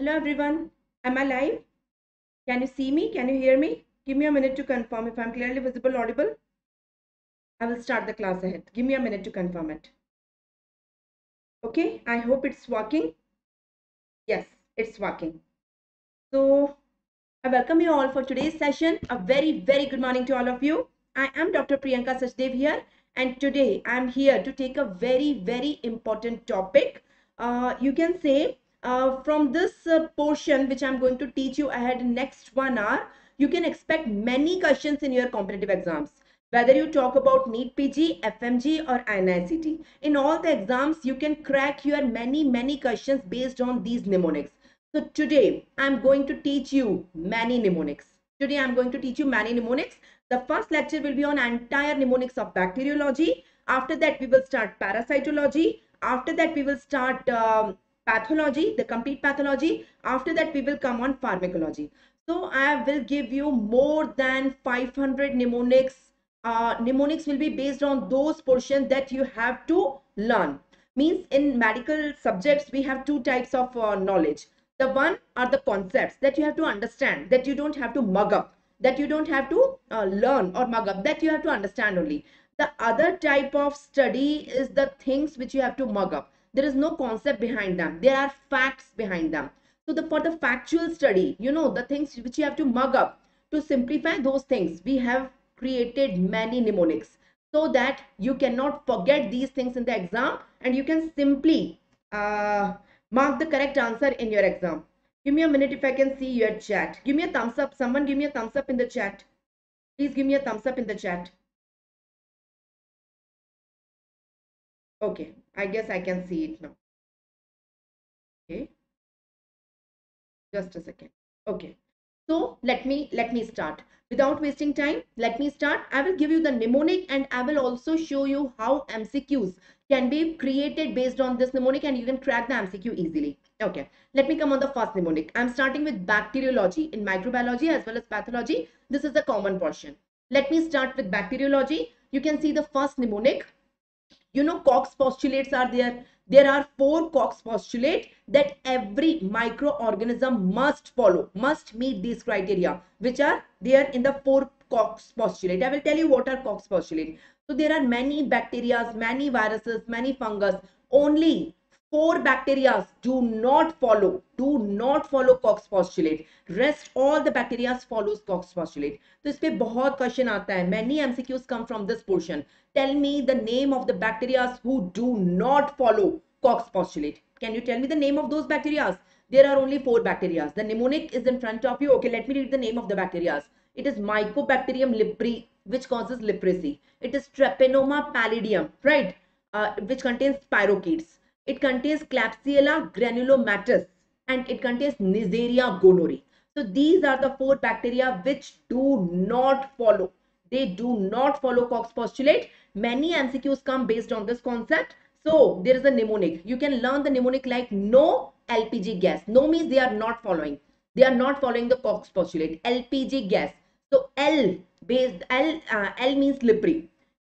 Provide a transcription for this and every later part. Hello everyone, am I live? Can you see me? Can you hear me? Give me a minute to confirm if I'm clearly visible, audible. I will start the class ahead. Give me a minute to confirm it. Okay, I hope it's working. Yes, it's working. So, I welcome you all for today's session. A very good morning to all of you. I am Dr. Priyanka Sachdev here, and today I am here to take a very important topic. You can say from this portion which I am going to teach you ahead next 1 hour, you can expect many questions in your competitive exams. Whether you talk about NEET PG, FMG or NICT. In all the exams, you can crack your many questions based on these mnemonics. So today, I'm going to teach you many mnemonics. The first lecture will be on entire mnemonics of bacteriology. After that, we will start parasitology. After that, we will start pathology, the complete pathology. After that, we will come on pharmacology. So I will give you more than 500 mnemonics. Mnemonics will be based on those portions that you have to learn. Means in medical subjects, we have two types of knowledge. The one are the concepts that you have to understand, that you don't have to mug up, that you don't have to learn or mug up, that you have to understand only. The other type of study is the things which you have to mug up. There is no concept behind them. There are facts behind them. So for the factual study, you know, the things which you have to mug up, to simplify those things, we have created many mnemonics so that you cannot forget these things in the exam and you can simply mark the correct answer in your exam. Give me a minute if I can see your chat. Give me a thumbs up. Someone give me a thumbs up in the chat. Please give me a thumbs up in the chat. Okay, I guess I can see it now. Okay, just a second. Okay, so let me start. Without wasting time, let me start. I will give you the mnemonic and I will also show you how MCQs can be created based on this mnemonic and you can crack the MCQ easily. Okay, let me come on the first mnemonic. I am starting with bacteriology in microbiology as well as pathology. This is the common portion. Let me start with bacteriology. You can see the first mnemonic. You know, Koch's postulates are there. There are 4 Koch's postulates that every microorganism must follow, must meet these criteria, which are there in the 4 Koch's postulates. I will tell you what are Koch's postulates. So there are many bacteria, many viruses, many fungus. Only 4 bacteria do not follow Koch's postulate. Rest all the bacteria follows Koch's postulate. So इस पे बहुत question आता है. Many MCQs come from this portion. Tell me the name of the bacteria who do not follow Koch's postulate. Can you tell me the name of those bacteria? There are only 4 bacteria. The mnemonic is in front of you. Okay, let me read the name of the bacteria. It is Mycobacterium leprae, which causes leprosy. It is Treponema pallidum, right? Which contains spirochetes. It contains Klebsiella granulomatis and it contains Neisseria gonorrhoeae. So these are the 4 bacteria which do not follow. They do not follow Koch's postulate. Many MCQs come based on this concept. So there is a mnemonic. You can learn the mnemonic like no LPG gas. No means they are not following. They are not following the Koch's postulate. LPG gas. So L means leprae.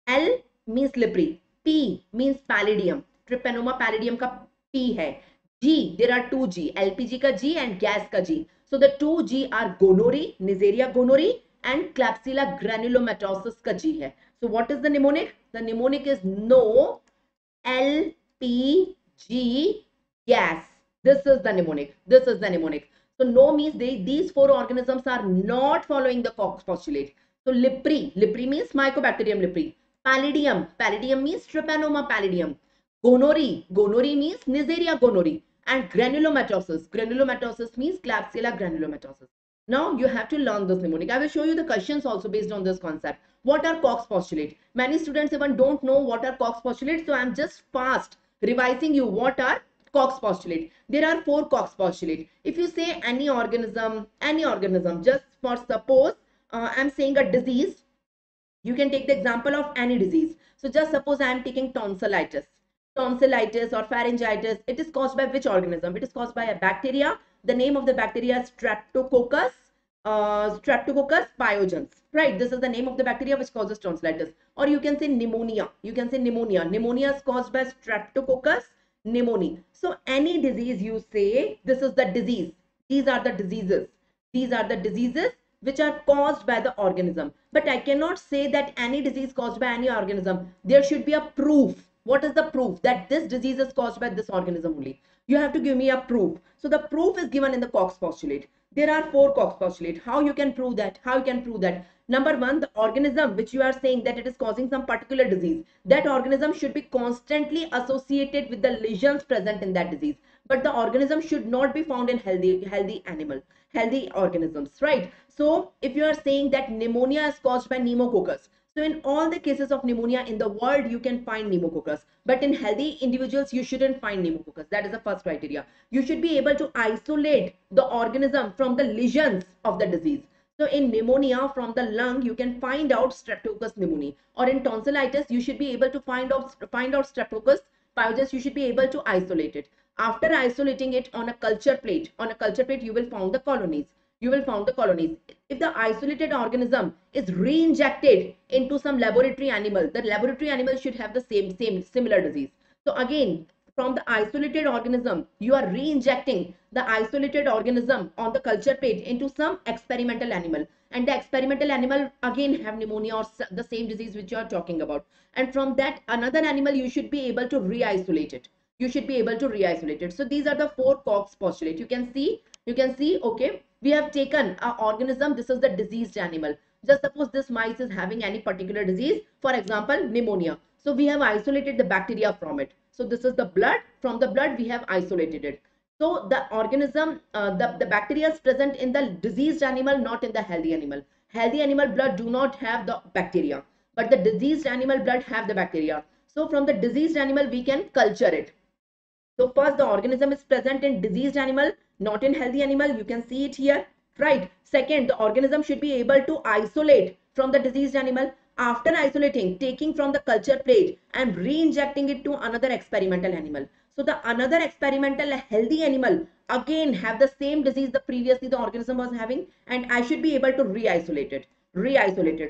L means leprae. P means pallidum. Treponema pallidum ka P hai. G, there are 2 G, LPG ka G and gas ka G. So the 2 G are gonorrhoeae, Neisseria gonorrhoeae and Klebsiella granulomatosis ka G hai. So what is the mnemonic? The mnemonic is no LPG gas. This is the mnemonic. So no means these 4 organisms are not following the Koch's postulate. So leprae means Mycobacterium leprae. Pallidum means Treponema pallidum. Gonorrhoeae means Neisseria gonorrhoeae and granulomatosis means Klebsiella granulomatosis. Now you have to learn this mnemonic. I will show you the questions also based on this concept. What are Koch's postulates? Many students even don't know what are Koch's postulates, so I am just fast revising you what are Koch's postulates. There are 4 Koch's postulates. If you say any organism, just for suppose I am saying a disease, you can take the example of any disease. So just suppose I am taking tonsillitis or pharyngitis. It is caused by which organism? It is caused by a bacteria. The name of the bacteria is Streptococcus pyogenes, right? This is the name of the bacteria which causes tonsillitis. Or you can say pneumonia. Pneumonia is caused by Streptococcus pneumoniae. So any disease you say, this is the disease. These are the diseases. These are the diseases which are caused by the organism. But I cannot say that any disease caused by any organism. There should be a proof. What is the proof that this disease is caused by this organism only? You have to give me a proof. So the proof is given in the Koch postulate. There are four Koch postulates. How you can prove that? How you can prove that? Number one, the organism which you are saying that it is causing some particular disease, that organism should be constantly associated with the lesions present in that disease. But the organism should not be found in healthy organisms, right? So if you are saying that pneumonia is caused by pneumococcus, so in all the cases of pneumonia in the world, you can find pneumococcus. But in healthy individuals, you shouldn't find pneumococcus. That is the first criteria. You should be able to isolate the organism from the lesions of the disease. So in pneumonia from the lung, you can find out Streptococcus pneumoniae. Or in tonsillitis, you should be able to find out Streptococcus pyogenes. You should be able to isolate it. After isolating it on a culture plate, you will found the colonies. If the isolated organism is reinjected into some laboratory animal, the laboratory animal should have the similar disease. So again, from the isolated organism, you are reinjecting the isolated organism on the culture plate into some experimental animal, and the experimental animal again have pneumonia or the same disease which you are talking about. And from that another animal, you should be able to re-isolate it. So these are the four Koch postulates. You can see, okay, we have taken an organism. This is the diseased animal. Just suppose this mice is having any particular disease, for example pneumonia. So we have isolated the bacteria from it. So this is the blood. From the blood we have isolated it. So the organism, the bacteria is present in the diseased animal, not in the healthy animal. Healthy animal blood do not have the bacteria, but the diseased animal blood have the bacteria. So from the diseased animal we can culture it. So first, the organism is present in diseased animal, not in healthy animal. You can see it here, right? Second, the organism should be able to isolate from the diseased animal. After isolating, taking from the culture plate and re-injecting it to another experimental animal. So the another experimental healthy animal again have the same disease the previously the organism was having, and I should be able to re-isolate it.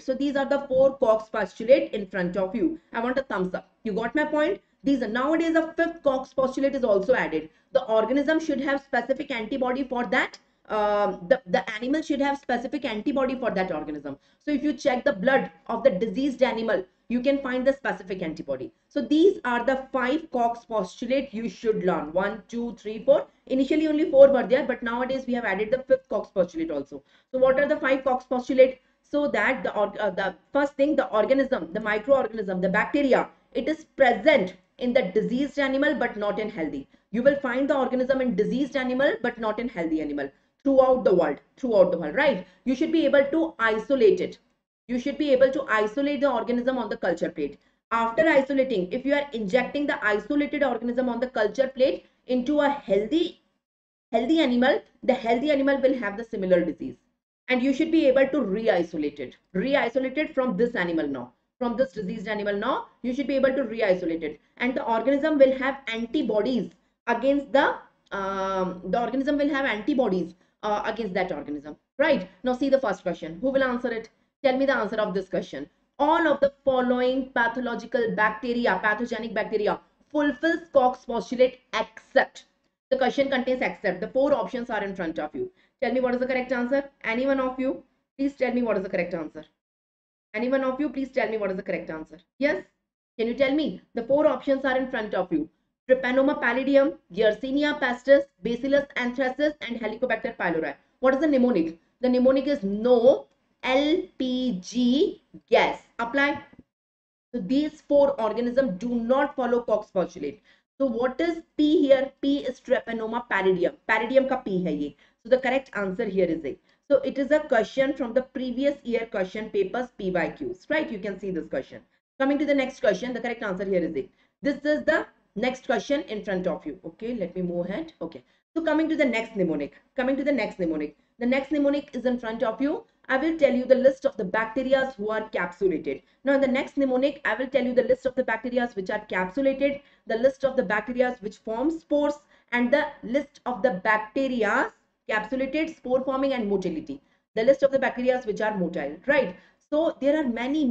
So these are the four Koch postulate in front of you. I want a thumbs up. You got my point? These are nowadays a fifth Koch postulate is also added. The organism should have specific antibody for that. The animal should have specific antibody for that organism. So if you check the blood of the diseased animal, you can find the specific antibody. So these are the five Koch postulate you should learn. 1, 2, 3, 4. Initially only 4 were there, but nowadays we have added the fifth Koch postulate also. So what are the five Koch postulate? So that the first thing, the organism, the microorganism, the bacteria, it is present in the diseased animal but not in healthy. You will find the organism in diseased animal but not in healthy animal throughout the world, right? You should be able to isolate it. You should be able to isolate the organism on the culture plate. After isolating, if you are injecting the isolated organism on the culture plate into a healthy animal, the healthy animal will have the similar disease, and you should be able to re-isolate it from this animal now. From this diseased animal now, you should be able to re-isolate it, and the organism will have antibodies against that organism, right? Now see the first question. Who will answer it? Tell me the answer of this question. All of the following pathogenic bacteria fulfills Koch's postulate except. The question contains except. The four options are in front of you. Tell me what is the correct answer. Anyone of you, please tell me what is the correct answer. Yes, can you tell me? The four options are in front of you. Treponema pallidum, Yersinia pestis, Bacillus anthracis, and Helicobacter pylori. What is the mnemonic? The mnemonic is no LPG gas. Apply. So these four organisms do not follow Koch's postulate. So what is P here? P is Treponema pallidum. Pallidum ka P hai ye. So the correct answer here is A. So it is a question from the previous year question papers PYQs, right? You can see this question. Coming to the next question, the correct answer here is A. This is the next question in front of you. Okay, let me move ahead. Okay, so coming to the next mnemonic. The next mnemonic is in front of you. I will tell you the list of the bacteria who are capsulated. Now in the next mnemonic, I will tell you the list of the bacteria which are capsulated, the list of the bacteria which form spores, and the list of the bacteria capsulated, spore forming, and motility. The list of the bacteria which are motile, right? So there are many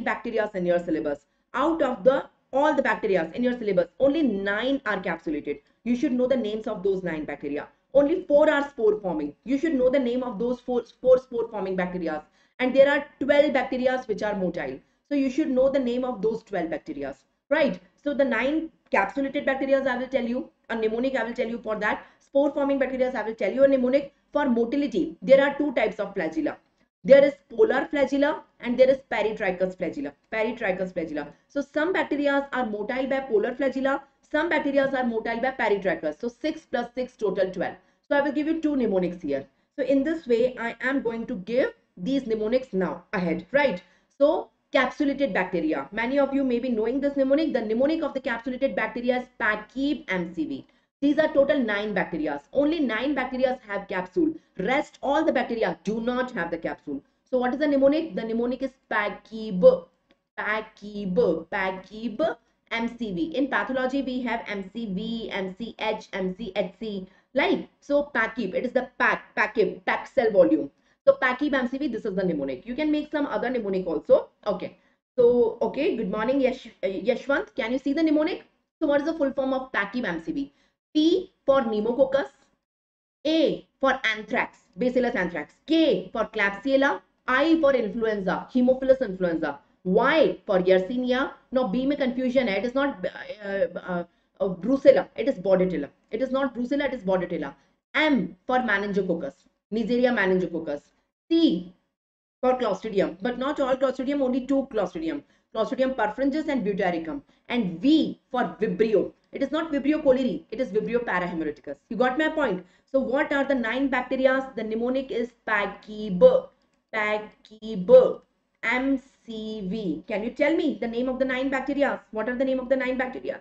bacteria in your syllabus. Out of all the bacteria in your syllabus, only 9 are capsulated. You should know the names of those 9 bacteria. only 4 are spore forming. You should know the name of those 4 spore forming bacteria, and there are 12 bacteria which are motile. So you should know the name of those 12 bacteria, right? So the 9 capsulated bacteria I will tell you a mnemonic. I will tell you for that. Spore forming bacteria I will tell you a mnemonic. For motility, there are 2 types of flagella. There is polar flagella and there is peritrichous flagella. Peritrichous flagella. So some bacteria are motile by polar flagella. Some bacteria are motile by peritrichous. So 6 plus 6 total 12. So I will give you 2 mnemonics here. So in this way, I am going to give these mnemonics now ahead, right? So capsulated bacteria. Many of you may be knowing this mnemonic. The mnemonic of the capsulated bacteria is Pachyb MCV. These are total 9 bacteria. Only 9 bacteria have capsule. Rest all the bacteria do not have the capsule. So what is the mnemonic? The mnemonic is Pachyb. Pachyb. Pachyb MCV. In pathology, we have MCV, MCH, MCHC. Like, so Pachyb. It is the Pachyb. Pack cell volume. So Pachyb MCV, this is the mnemonic. You can make some other mnemonic also. Okay. So, okay. Good morning, Yashwant. Can you see the mnemonic? So what is the full form of Pachyb MCV? P for pneumococcus, A for anthrax, Bacillus anthrax, K for Klebsiella, I for influenza, Haemophilus influenza, Y for Yersinia. Now B may confusion, it is not Brucella, it is Bordetella. It is not Brucella, it is Bordetella. M for meningococcus, Neisseria meningococcus, C for Clostridium, but not all Clostridium, only 2 Clostridium, Clostridium perfringens and butyricum, and V for Vibrio. It is not Vibrio cholerae, it is Vibrio parahemolyticus. You got my point? So what are the 9 bacteria? The mnemonic is Pachyb. Pachyb MCV. Can you tell me the name of the 9 bacteria? What are the name of the 9 bacteria?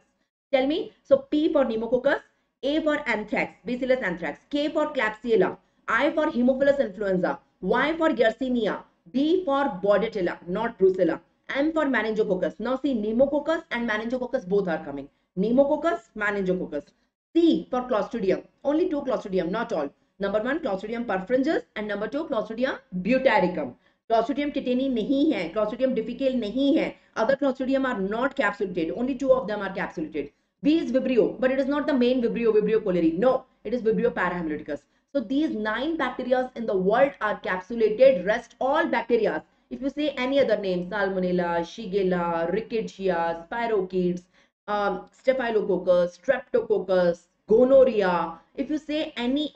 Tell me. So P for pneumococcus, A for anthrax, Bacillus anthrax, K for Klebsiella, I for Haemophilus influenza, Y for Yersinia, B for Bordetella, not Brucella, M for meningococcus. Now see, pneumococcus and meningococcus both are coming. Pneumococcus, meningococcus. C for Clostridium. Only 2 Clostridium, not all. Number 1 Clostridium perfringens and number 2 Clostridium butyricum. Clostridium tetani nahi hai. Clostridium difficile nahi hai. Other Clostridium are not capsulated. Only 2 of them are capsulated. V is Vibrio, but it is not the main Vibrio, Vibrio cholerae. No, it is Vibrio parahemolyticus. So these 9 bacteria in the world are capsulated. Rest all bacteria. If you say any other name, Salmonella, Shigella, Rickettsia, Spirochetes, Staphylococcus, Streptococcus, gonorrhea, if you say any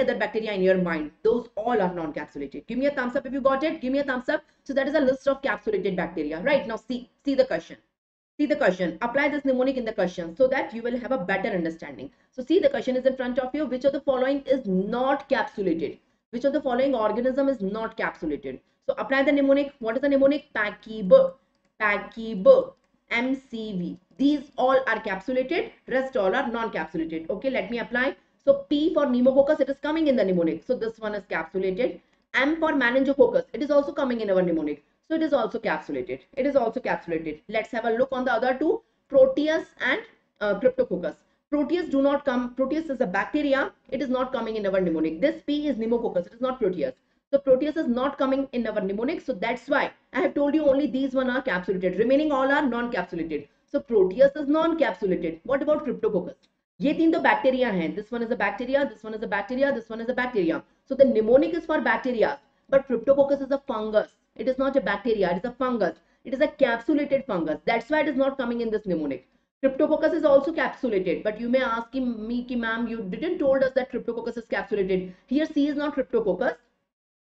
other bacteria in your mind, those all are non-capsulated. Give me a thumbs up if you got it. Give me a thumbs up. So that is a list of capsulated bacteria. Right, now see the question. See the question. Apply this mnemonic in the question so that you will have a better understanding. So see, the question is in front of you. Which of the following is not capsulated? Which of the following organism is not capsulated? So apply the mnemonic. What is the mnemonic? Pachyb. Pachyb MCV. These all are capsulated, rest all are non-capsulated. Okay, let me apply. So P for pneumococcus, it is coming in the mnemonic. So this one is capsulated. M for meningococcus, it is also coming in our mnemonic. So it is also capsulated. It is also capsulated. Let's have a look on the other 2, Proteus and Cryptococcus. Proteus do not come. Proteus is a bacteria. It is not coming in our mnemonic. This P is pneumococcus. It is not Proteus. So Proteus is not coming in our mnemonic. So that's why I have told you only these 1 are capsulated. Remaining all are non-capsulated. So Proteus is non-capsulated. What about Cryptococcus? Ye teen to bacteria hain. This one is a bacteria. This one is a bacteria. This one is a bacteria. So the mnemonic is for bacteria. But Cryptococcus is a fungus. It is not a bacteria. It is a fungus. It is a capsulated fungus. That's why it is not coming in this mnemonic. Cryptococcus is also capsulated, but you may ask me, ma'am, you didn't told us that Cryptococcus is capsulated. Here C is not Cryptococcus.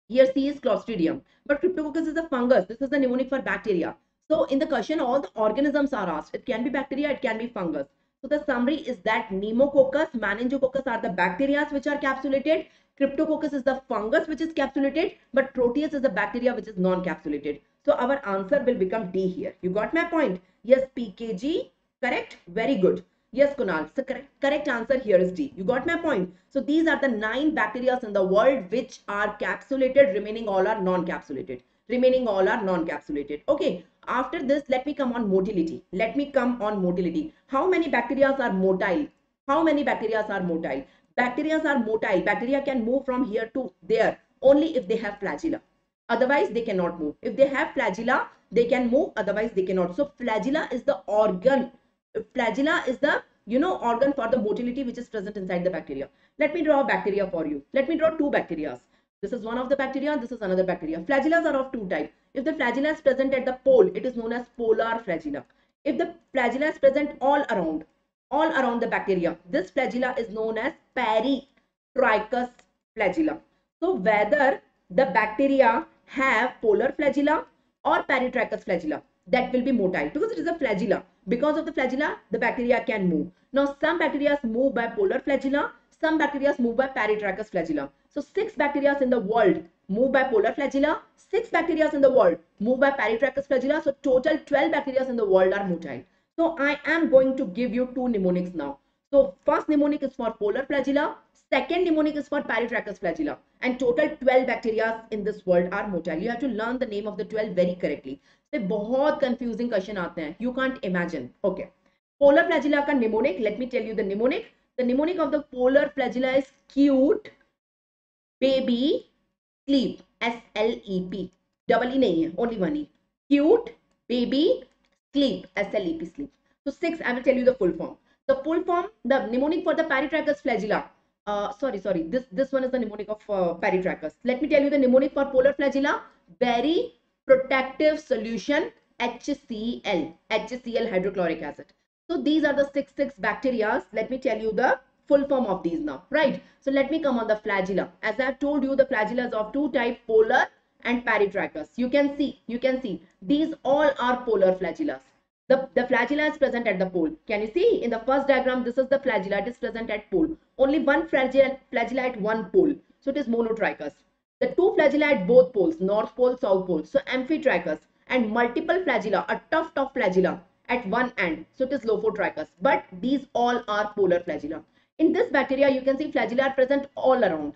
Here C is Clostridium, but Cryptococcus is a fungus. This is the mnemonic for bacteria. So in the question, all the organisms are asked. It can be bacteria, it can be fungus. So the summary is that pneumococcus, meningococcus are the bacteria which are capsulated. Cryptococcus is the fungus which is capsulated, but Proteus is the bacteria which is non-capsulated. So our answer will become D here. You got my point? Yes, PKG, correct? Very good. Yes, Kunal. So correct answer here is D. You got my point. So these are the 9 bacteria in the world which are capsulated. Remaining all are non-capsulated. Remaining all are non-capsulated. Okay. After this, let me come on motility. Let me come on motility. How many bacteria are motile? How many bacteria are motile? Bacteria are motile. Bacteria can move from here to there only if they have flagella. Otherwise, they cannot move. If they have flagella, they can move. Otherwise, they cannot. So flagella is the organ. Flagella is the organ for the motility which is present inside the bacteria. Let me draw bacteria for you. Let me draw two bacteria. This is one of the bacteria and this is another bacteria. Flagellas are of two types. If the flagella is present at the pole, it is known as polar flagella. If the flagella is present all around the bacteria, this flagella is known as peritrichous flagella. So whether the bacteria have polar flagella or peritrichous flagella, that will be motile because it is a flagella. Because of the flagella, the bacteria can move. Now some bacteria move by polar flagella, some bacteria move by peritrichous flagella. So 6 bacteria in the world move by polar flagella, 6 bacteria in the world move by peritrichous flagella. So total 12 bacteria in the world are motile. So I am going to give you two mnemonics now. So first mnemonic is for polar flagella, second mnemonic is for peritrichous flagella, and total 12 bacteria in this world are motile. You have to learn the name of the 12 very correctly. So बहुत confusing question आते हैं. You can't imagine. Okay. Polar flagella का mnemonic. Let me tell you the mnemonic. The mnemonic of the polar flagella is cute, baby, sleep. S-L-E-P. Double E नहीं है. Only one E. Cute, baby, sleep. S-L-E-P, sleep. So 6. I will tell you the full form. The full form. The mnemonic for the peritrichous flagella. This one is the mnemonic of peritrichous. Let me tell you the mnemonic for polar flagella. Very protective solution, HCl, hydrochloric acid. So these are the 6 bacteria. Let me tell you the full form of these now, right? So let me come on the flagella. As I have told you, the flagella is of two types, polar and peritrichous. You can see, these all are polar flagellas. The flagella is present at the pole. Can you see? In the first diagram, this is the flagella. It is present at pole. Only one flagella at one pole. So it is monotrichous. The two flagella at both poles, north pole, south pole, so amphitrichous, and multiple flagella, a tuft of flagella at one end, so it is lophotrichous. But these all are polar flagella. In this bacteria, you can see flagella are present all around.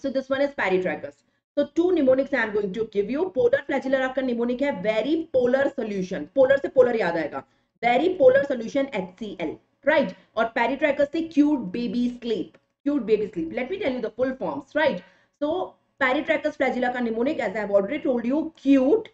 So this one is peritrichous. So two mnemonics I am going to give you. Polar flagella आपका mnemonic है very polar solution. Polar से polar याद आएगा. Very polar solution HCl, right? और peritrichous से cute baby sleep. Cute baby sleep. Let me tell you the full forms, right? So peritrichous flagella ka mnemonic, as I have already told you, cute,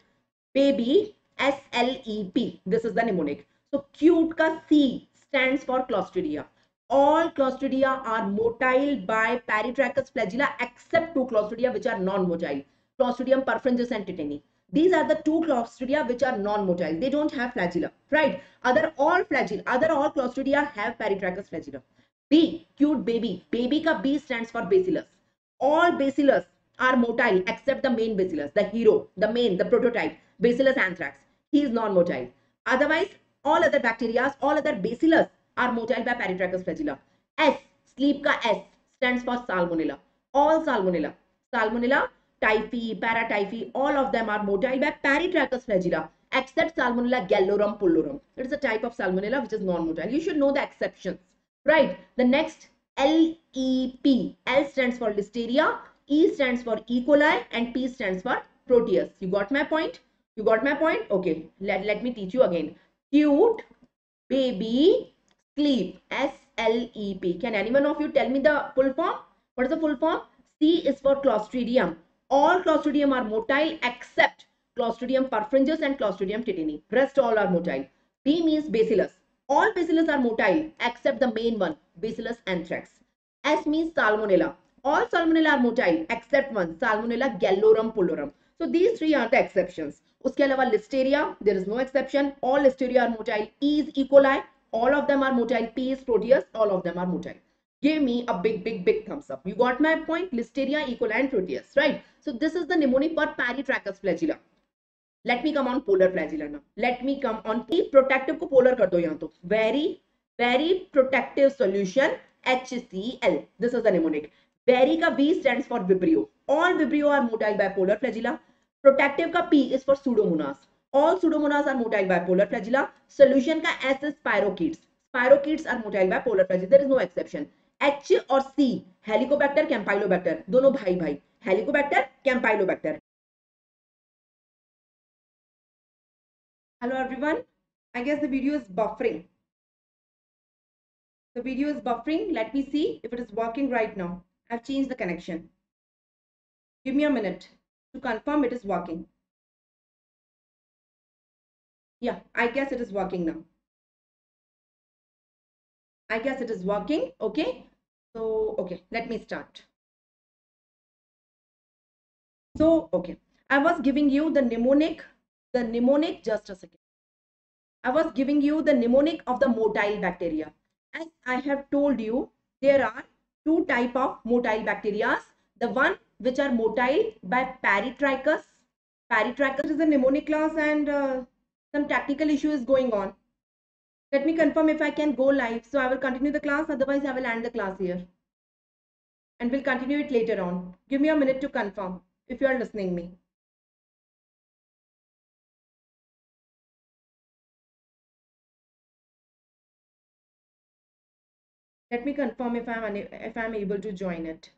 baby, S-L-E-P. This is the mnemonic. So cute ka C stands for Clostridia. All Clostridia are motile by peritrichous flagella except two Clostridia which are non-motile. Clostridium perfringens and tetani. These are the two Clostridia which are non-motile. They don't have flagella, right? Other all Clostridia have peritrichous flagella. B, cute baby. Baby ka B stands for bacillus. All bacillus are motile except the main bacillus, the hero, the main, the prototype, Bacillus anthracis. He is non-motile. Otherwise, all other bacteria, all other bacillus are motile by peritrichous flagella. S, sleep ka S stands for salmonella. All salmonella, typhi, paratyphi, all of them are motile by peritrichous flagella except salmonella gallorum pullorum. It is a type of salmonella which is non-motile. You should know the exceptions, right? The next, L-E-P. L stands for Listeria, E stands for E. coli, and P stands for Proteus. You got my point? Okay, let me teach you again. Cute, baby, sleep. S-L-E-P. Can anyone of you tell me the full form? What is the full form? C is for Clostridium. All Clostridium are motile except Clostridium perfringens and Clostridium tetani. Rest all are motile. B means Bacillus. All bacillus are motile except the main one, Bacillus anthracis. S means salmonella. All salmonella are motile except one, Salmonella gallorum pullorum. So these three are the exceptions. Uske alawa Listeria, there is no exception. All Listeria are motile. E is E. coli. All of them are motile. P is Proteus. All of them are motile. Give me a big thumbs up. You got my point? Listeria, E. coli, and Proteus, right? So this is the mnemonic for peritrichous flagella. Let me come on polar flagella now. Let me come on protective ko polar kar do yahan to. Very protective solution HCl. This is the mnemonic. Very ka V stands for Vibrio. All Vibrio are motile by polar flagella. Protective ka P is for Pseudomonas. All Pseudomonas are motile by polar flagella. Solution ka S is Spirochetes. Spirochetes are motile by polar flagella. There is no exception. H or C, Helicobacter, Campylobacter. Dono bhai. Helicobacter, Campylobacter. Hello everyone, I guess the video is buffering. Let me see if it is working right now. I've changed the connection. Give me a minute to confirm it is working. Yeah, I guess it is working now. I guess it is working. Okay, so okay, let me start. So okay, I was giving you the mnemonic, just a second. I was giving you the mnemonic of the motile bacteria. As I have told you, there are two types of motile bacteria. The one which are motile by Peritrichus. Peritrichus is a mnemonic class, and some tactical issue is going on. Let me confirm if I can go live. So I will continue the class, otherwise I will end the class here. And we'll continue it later on. Give me a minute to confirm if you are listening me. Let me confirm if I'm able to join it.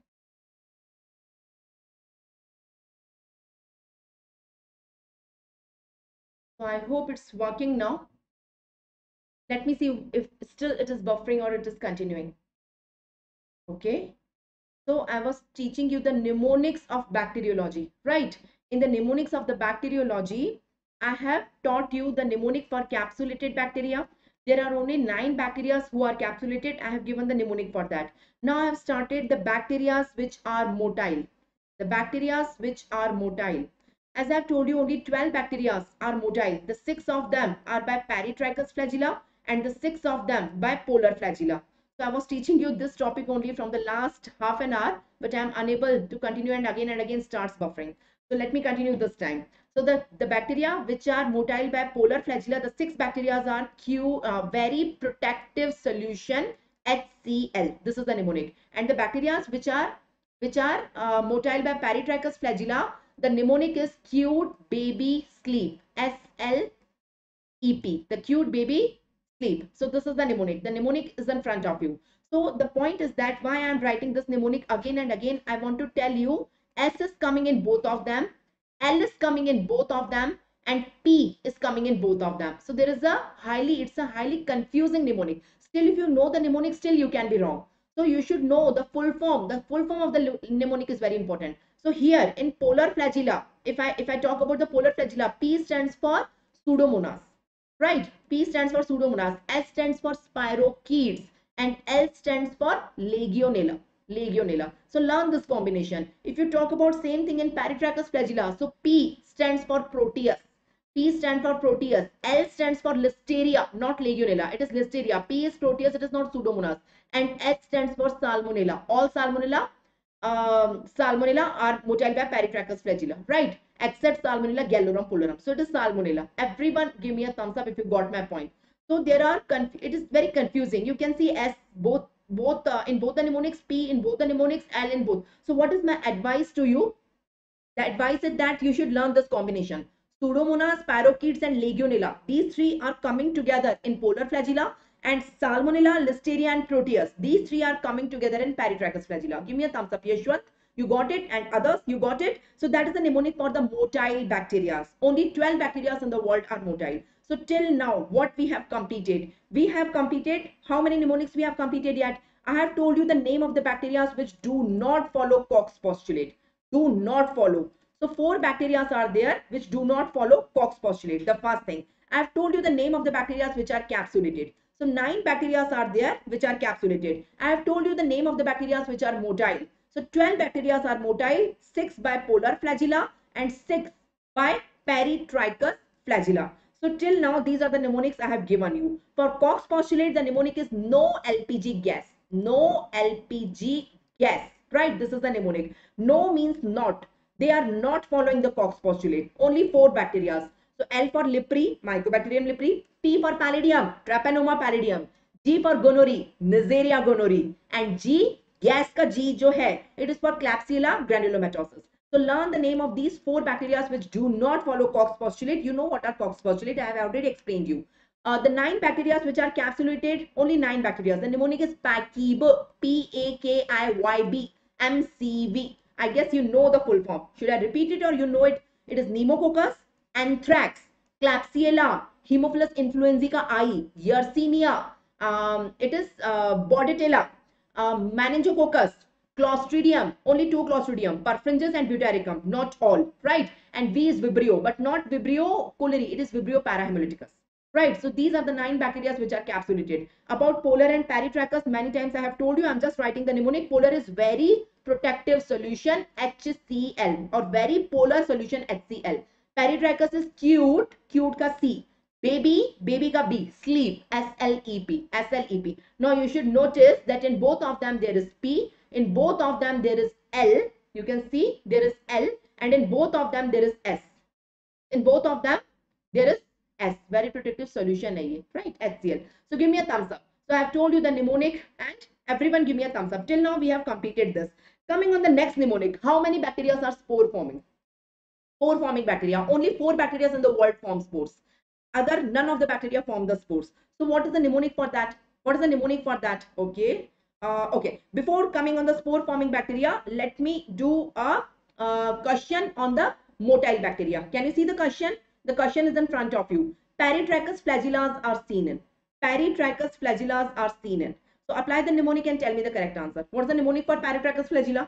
So I hope it's working now. Let me see if still it is buffering or it is continuing. Okay. So I was teaching you the mnemonics of bacteriology, right? In the mnemonics of the bacteriology, I have taught you the mnemonic for capsulated bacteria. There are only 9 bacteria who are capsulated. I have given the mnemonic for that. Now I have started the bacteria which are motile. The bacteria which are motile. As I have told you, only 12 bacteria are motile. The 6 of them are by Peritrichus flagella and the 6 of them by polar flagella. So I was teaching you this topic only from the last half an hour, but I am unable to continue and again starts buffering. So let me continue this time. So the bacteria which are motile by polar flagella, the 6 bacteria are very protective solution HCl. This is the mnemonic. And the bacteria which are motile by Peritrichus flagella, the mnemonic is cute baby sleep, SLEP, the cute baby sleep. So this is the mnemonic. The mnemonic is in front of you. So the point is that why I am writing this mnemonic again and again. I want to tell you S is coming in both of them, L is coming in both of them, and P is coming in both of them. So there is it's a highly confusing mnemonic. Still, if you know the mnemonic, still you can be wrong. So you should know the full form. The full form of the mnemonic is very important. So here in polar flagella, if I talk about the polar flagella, P stands for Pseudomonas, right? P stands for Pseudomonas, S stands for Spirochetes, and L stands for Legionella. Legionella. So learn this combination. If you talk about same thing in Peritrichus flagella, so P stands for Proteus. P stands for Proteus. L stands for Listeria, not Legionella. It is Listeria. P is Proteus. It is not Pseudomonas. And S stands for Salmonella. All Salmonella. Salmonella are motile by Peritrichus flagella, right? Except Salmonella gallorum pullorum. So it is Salmonella. Everyone give me a thumbs up if you got my point. So there are, it is very confusing. You can see S both in both the mnemonics, P in both the mnemonics, L in both. So what is my advice to you? The advice is that you should learn this combination. Pseudomonas, Spirochetes and Legionella. These 3 are coming together in polar flagella. And Salmonella, Listeria and Proteus. These 3 are coming together in Peritrichus flagella. Give me a thumbs up, Yeshwant. You got it, and others, you got it. So that is the mnemonic for the motile bacteria. Only 12 bacteria in the world are motile. So till now, what we have completed? We have completed, how many mnemonics we have completed yet? I have told you the name of the bacteria which do not follow Koch's postulate. Do not follow. So 4 bacteria are there which do not follow Koch's postulate. The first thing. I have told you the name of the bacteria which are capsulated. So 9 bacteria are there which are capsulated. I have told you the name of the bacteria which are motile. So 12 bacteria are motile, 6 by polar flagella and 6 by Peritrichus flagella. So till now these are the mnemonics I have given you. For Koch's postulate, the mnemonic is no LPG gas. No LPG gas. Right? This is the mnemonic. No means not. They are not following the Koch's postulate. Only 4 bacteria. So L for leprae, Mycobacterium leprae, P for pallidum, Treponema pallidum, G for gonorrhoeae, Neisseria gonorrhoeae, and G, gas ka G jo hai, it is for Klebsiella granulomatosis. So learn the name of these 4 bacteria which do not follow Koch's postulate. You know what are Koch's postulate, I have already explained you. The 9 bacteria which are capsulated, only 9 bacteria. The mnemonic is PAKIB, P-A-K-I-Y-B, M-C-V. I guess you know the full form. Should I repeat it or you know it? It is Pneumococcus, Anthrax, Klebsiella, Haemophilus influenzae ka I, Yersinia, it is Bordetella, Meningococcus, Clostridium, only 2 Clostridium, perfringens and butyricum, not all, right? And V is Vibrio, but not Vibrio cholerae, it is Vibrio parahemolyticus, right? So these are the 9 bacteria which are capsulated. About polar and peritrachus, many times I have told you, I'm just writing the mnemonic. Polar is very protective solution, HCl, or very polar solution, HCl. Peritrachus is cute, cute ka C. Baby, baby ka B. Sleep, S-L-E-P, S-L-E-P. Now you should notice that in both of them there is P, in both of them there is L. You can see there is L, and in both of them there is S. In both of them there is S. Very protective solution, right? HCl. So give me a thumbs up. So I have told you the mnemonic, and everyone give me a thumbs up. Till now we have completed this. Coming on the next mnemonic, how many bacteria are spore forming? Spore forming bacteria. Only 4 bacteria in the world form spores. Other none of the bacteria form the spores. So what is the mnemonic for that? What is the mnemonic for that? Okay. Okay, before coming on the spore forming bacteria, let me do a question on the motile bacteria. Can you see the question? The question is in front of you. Peritrachus flagellas are seen in. Peritrachus flagellas are seen in. So apply the mnemonic and tell me the correct answer. What's the mnemonic for peritrachus flagella?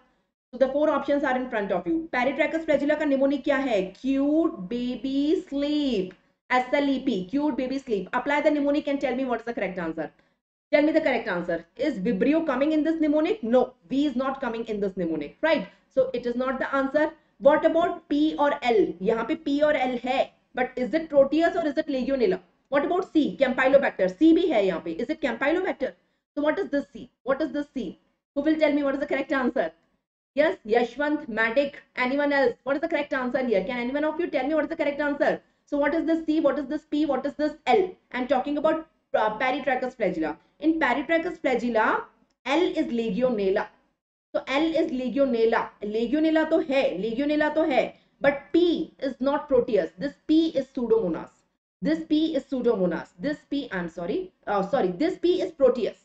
So the 4 options are in front of you. Peritrachus flagella ka mnemonic kya hai? Cute baby sleep. SLEP. Cute baby sleep. Apply the mnemonic and tell me what's the correct answer. Tell me the correct answer. Is Vibrio coming in this mnemonic? No, V is not coming in this mnemonic, right? So it is not the answer. What about P or L? Yahan pe P or L hai, but is it Proteus or is it Legionella? What about C? Campylobacter. C bhi hai yahan pe. Is it Campylobacter? So what is this C? What is this C? Who will tell me what is the correct answer? Yes, Yashwant, Matic, anyone else? What is the correct answer here? Can anyone of you tell me what is the correct answer? So what is this C? What is this P? What is this L? I'm talking about Peritrachus flagella. In Peritrachus flagella, L is Legionella. So L is Legionella. Legionella to hai. Legionella to hai. But P is not Proteus. This P is Pseudomonas. This P is Pseudomonas. This P, I'm sorry. This P is Proteus.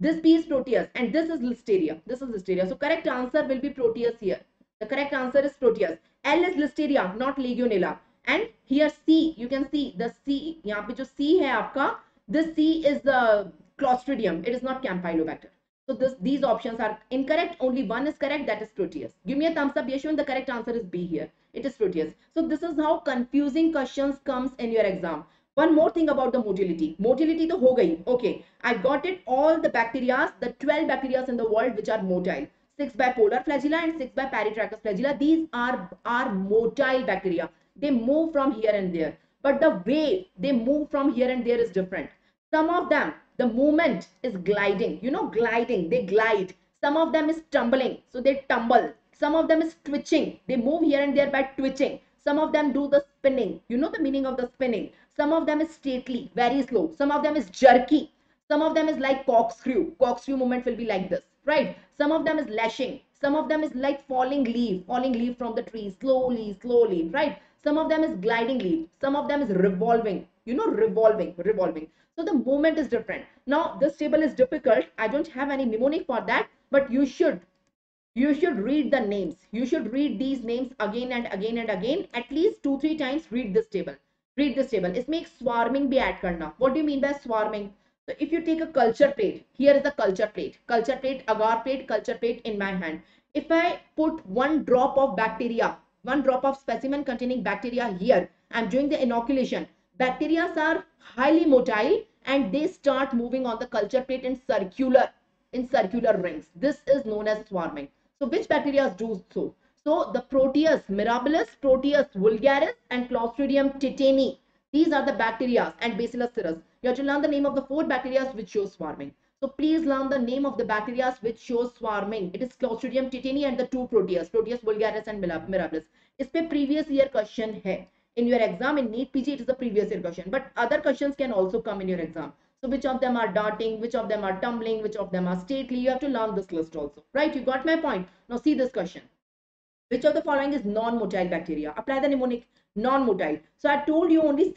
This P is Proteus. And this is Listeria. This is Listeria. So correct answer will be Proteus here. The correct answer is Proteus. L is Listeria, not Legionella. And here C, you can see the C. Yahan pe jo C hai aapka. This C is the Clostridium. It is not Campylobacter. So these options are incorrect. Only one is correct. That is Proteus. Give me a thumbs up, Yashwin. The correct answer is B here. It is Proteus. So this is how confusing questions comes in your exam. One more thing about the motility. Motility to ho gayi. Okay. I got it. All the bacteria, the 12 bacteria in the world which are motile. 6 by polar flagella and 6 by peritrachus flagella. These are motile bacteria. They move from here and there. But the way they move from here and there is different. Some of them, the movement is gliding. You know, gliding, they glide. Some of them is tumbling, so they tumble. Some of them is twitching. They move here and there by twitching. Some of them do the spinning. You know the meaning of the spinning. Some of them is stately, very slow. Some of them is jerky. Some of them is like corkscrew. Corkscrew movement will be like this, right? Some of them is lashing. Some of them is like falling leaf from the tree, slowly, slowly, right? Some of them is gliding leaf. Some of them is revolving. You know, revolving, revolving. So the movement is different. Now, this table is difficult. I don't have any mnemonic for that. But you should read the names. You should read these names again and again and again. At least 2-3 times read this table. Read this table. It makes swarming be add karna. What do you mean by swarming? So if you take a culture plate. Here is the culture plate. Culture plate, agar plate, culture plate in my hand. If I put one drop of bacteria, one drop of specimen containing bacteria here. I'm doing the inoculation. Bacteria are highly motile and they start moving on the culture plate in circular rings. This is known as swarming. So which bacteria do so? So the Proteus mirabilis, Proteus vulgaris and Clostridium tetani. These are the bacteria and Bacillus cereus. You have to learn the name of the 4 bacteria which show swarming. So please learn the name of the bacteria which shows swarming. It is Clostridium tetani and the 2 Proteus, Proteus vulgaris and mirabilis. Is pe previous year question hai. In your exam, in NEET PG, it is the previous year question. But other questions can also come in your exam. So which of them are darting, which of them are tumbling, which of them are stately. You have to learn this list also. Right, you got my point. Now see this question. Which of the following is non-motile bacteria? Apply the mnemonic non-motile. So I told you only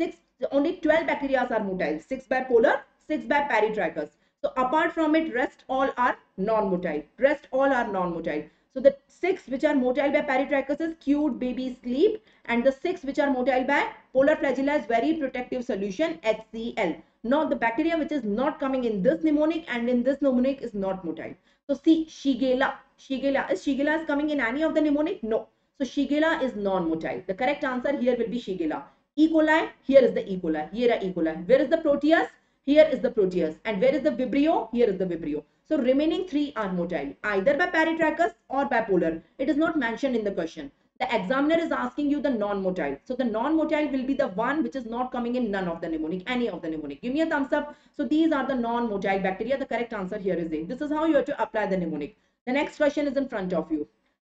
12 bacteria are motile. 6 by polar, 6 by peritrachus. So apart from it, rest all are non-motile. Rest all are non-motile. So the 6 which are motile by peritrachus is cute baby sleep, and the 6 which are motile by polar flagella is very protective solution HCl. Now the bacteria which is not coming in this mnemonic and in this mnemonic is not motile. So see Shigella. Shigella. Is Shigella coming in any of the mnemonic? No. So Shigella is non-motile. The correct answer here will be Shigella. E. coli, here is the E. coli, here are E. coli. Where is the proteus? Here is the proteus. And where is the Vibrio? Here is the Vibrio. So remaining three are motile, either by peritracheus or by polar. It is not mentioned in the question. The examiner is asking you the non-motile. So the non-motile will be the one which is not coming in none of the mnemonic, any of the mnemonic. Give me a thumbs up. So these are the non-motile bacteria. The correct answer here is A. This is how you have to apply the mnemonic. The next question is in front of you.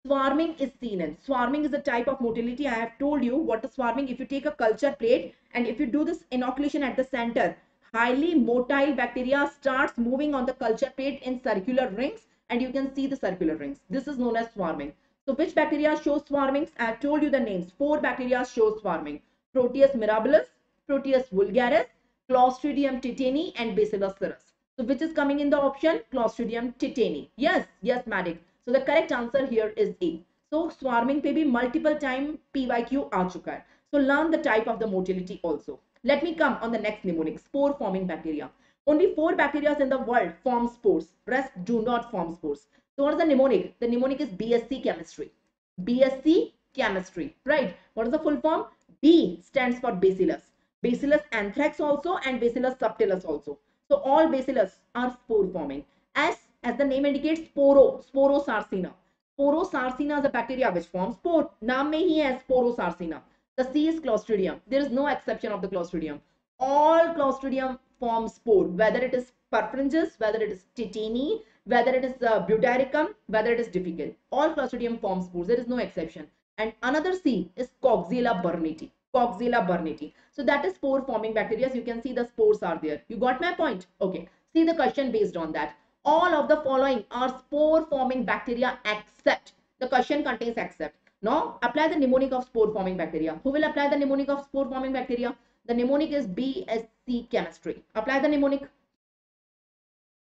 Swarming is seen in. Swarming is a type of motility. I have told you what is swarming. If you take a culture plate and if you do this inoculation at the center, highly motile bacteria starts moving on the culture plate in circular rings, and you can see the circular rings. This is known as swarming. So which bacteria show swarmings? I have told you the names. Four bacteria show swarming. Proteus mirabilis, Proteus vulgaris, Clostridium tetani, and Bacillus cereus. So which is coming in the option? Clostridium tetani. Yes, yes, Madik. So the correct answer here is A. So swarming pe bhi multiple time PYQ aa chuka hai. So learn the type of the motility also. Let me come on the next mnemonic, spore forming bacteria. Only four bacteria in the world form spores, rest do not form spores. So what is the mnemonic? The mnemonic is BSc chemistry. BSc chemistry, right? What is the full form? B stands for Bacillus. Bacillus anthracis also and Bacillus subtilis also. So all Bacillus are spore forming. S, as the name indicates, sporo, Sporosarcina. Sporosarcina is a bacteria which forms spore. Naam mein hi hai Sporosarcina. The C is Clostridium. There is no exception of the Clostridium. All Clostridium form spore, whether it is perfringens, whether it is tetani, whether it is butyricum, whether it is difficile. All Clostridium form spores. There is no exception. And another C is Coxella burneti. Coxella burneti. So that is spore forming bacteria. You can see the spores are there. You got my point? Okay. See the question based on that. All of the following are spore forming bacteria except. The question contains except. Now, apply the mnemonic of spore-forming bacteria. Who will apply the mnemonic of spore-forming bacteria? The mnemonic is BSc chemistry. Apply the mnemonic.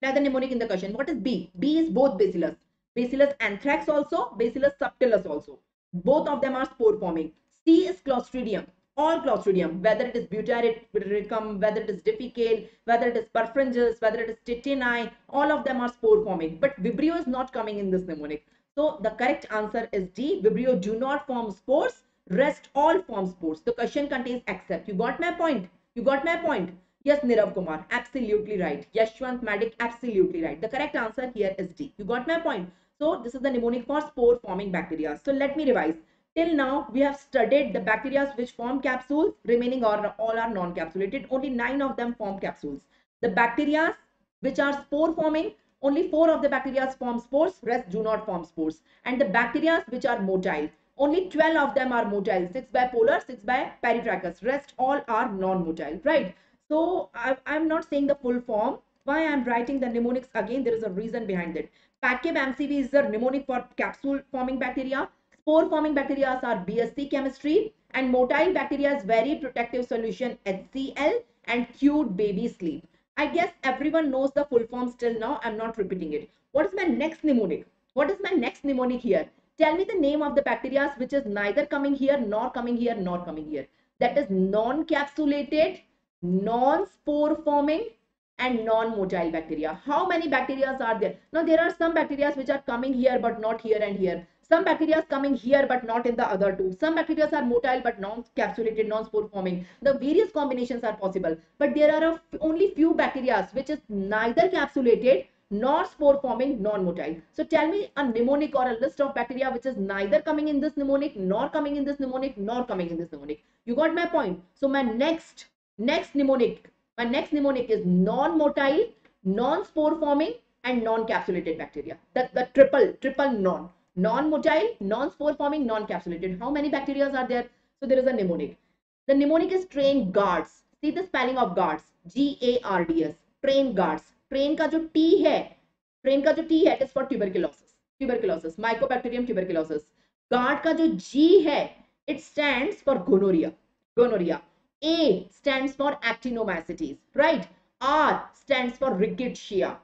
Apply the mnemonic in the question. What is B? B is both Bacillus. Bacillus anthracis also, Bacillus subtilis also. Both of them are spore-forming. C is Clostridium. All Clostridium, whether it is butyricum, whether it is difficale, whether it is perfringens, whether it is tetani, all of them are spore-forming. But Vibrio is not coming in this mnemonic. So the correct answer is D. Vibrio do not form spores. Rest all form spores. The question contains except. You got my point? You got my point? Yes, Nirav Kumar. Absolutely right. Yashwant Madik. Absolutely right. The correct answer here is D. You got my point? So this is the mnemonic for spore forming bacteria. So let me revise. Till now we have studied the bacteria which form capsules. Remaining all are non-capsulated. Only 9 of them form capsules. The bacteria which are spore forming, only 4 of the bacteria form spores, rest do not form spores. And the bacteria which are motile, only 12 of them are motile, 6 by polar, 6 by peritracheus. Rest all are non-motile, right? So I'm not saying the full form. Why I'm writing the mnemonics again, there is a reason behind it. Pachyb amphib is the mnemonic for capsule forming bacteria. Spore forming bacteria are BSc chemistry, and motile bacteria is very protective solution HCl and cute baby sleep. I guess everyone knows the full forms till now. I'm not repeating it. What is my next mnemonic? What is my next mnemonic here? Tell me the name of the bacteria which is neither coming here, nor coming here, nor coming here. That is non-capsulated, non-spore forming and non-motile bacteria. How many bacteria are there? Now there are some bacteria which are coming here but not here and here. Some bacteria is coming here but not in the other two. Some bacteria are motile but non-capsulated, non-spore forming. The various combinations are possible. But there are only few bacteria which is neither capsulated, nor spore forming, non-motile. So tell me a mnemonic or a list of bacteria which is neither coming in this mnemonic, nor coming in this mnemonic, nor coming in this mnemonic. You got my point? So my next mnemonic is non-motile, non-spore forming and non-capsulated bacteria. The triple non. Non-motile, non-spore forming, non-capsulated. How many bacteria are there? So there is a mnemonic. The mnemonic is train guards. See the spelling of guards. G-A-R-D-S. Train guards. Train ka jo T hai. Train ka jo T hai, it is for tuberculosis. Tuberculosis. Mycobacterium tuberculosis. Guard ka jo G hai, it stands for gonorrhea. Gonorrhea. A stands for Actinomycetes. Right. R stands for Rickettsia.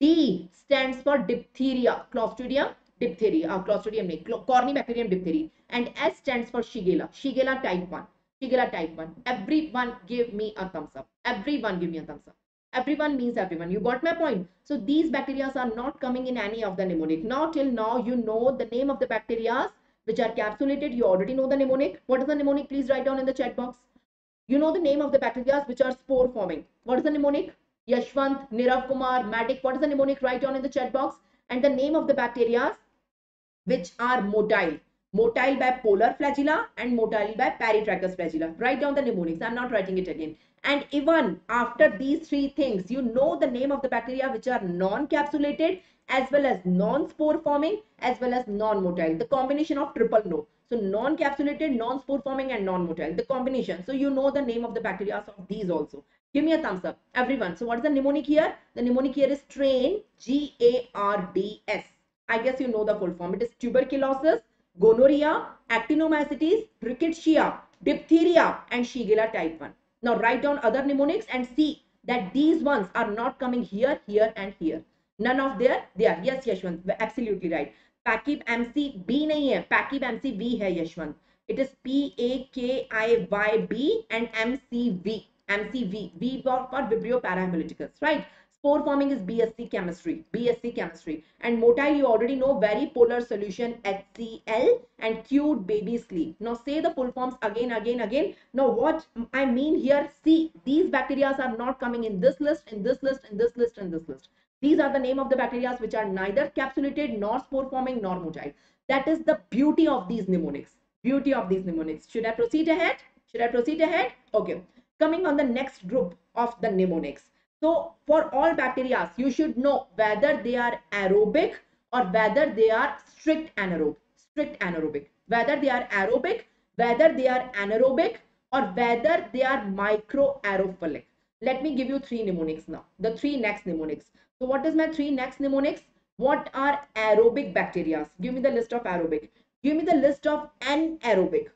D stands for diphtheria. Clostridium. Diphtheria, Clostridium Corynebacterium diphtheria, and S stands for Shigella. Shigella type 1. Shigella type 1. Everyone give me a thumbs up. Everyone give me a thumbs up. Everyone means everyone. You got my point. So these bacteria are not coming in any of the mnemonic. Now till now you know the name of the bacteria which are capsulated. You already know the mnemonic. What is the mnemonic? Please write down in the chat box. You know the name of the bacteria which are spore forming. What is the mnemonic? Yashwant, Nirav Kumar, Matic. What is the mnemonic? Write down in the chat box. And the name of the bacteria which are motile. Motile by polar flagella and motile by peritracheous flagella. Write down the mnemonics. I am not writing it again. And even after these three things, you know the name of the bacteria which are non-capsulated as well as non-spore forming as well as non-motile. The combination of triple no. So non-capsulated, non-spore forming and non-motile. The combination. So you know the name of the bacteria of these also. Give me a thumbs up, everyone. So what is the mnemonic here? The mnemonic here is TRAIN, G-A-R-D-S. I guess you know the full form. It is tuberculosis, gonorrhea, actinomycetes, rickettsia, diphtheria and Shigella type 1. Now write down other mnemonics and see that these ones are not coming here, here and here. None of there. Yes, Yashwant, absolutely right. Pakib MC B nahi hai, Pakib MC V hai Yashwant. It is P-A-K-I-Y-B and M-C-V. MCV, V for Vibrio parahemolyticus, right? Spore forming is BSc chemistry, and motile you already know, very polar solution HCl and cute baby sleep. Now say the full forms again. Now what I mean here, see these bacteria are not coming in this list, in this list. These are the name of the bacteria which are neither capsulated nor spore forming nor motile. That is the beauty of these mnemonics. Should I proceed ahead? Okay. Coming on the next group of the mnemonics. So for all bacteria, you should know whether they are aerobic or whether they are strict anaerobic. Whether they are aerobic, whether they are anaerobic, or whether they are microaerophilic. Let me give you three mnemonics now. The three next mnemonics. So what is my three next mnemonics? What are aerobic bacteria? Give me the list of aerobic. Give me the list of anaerobic.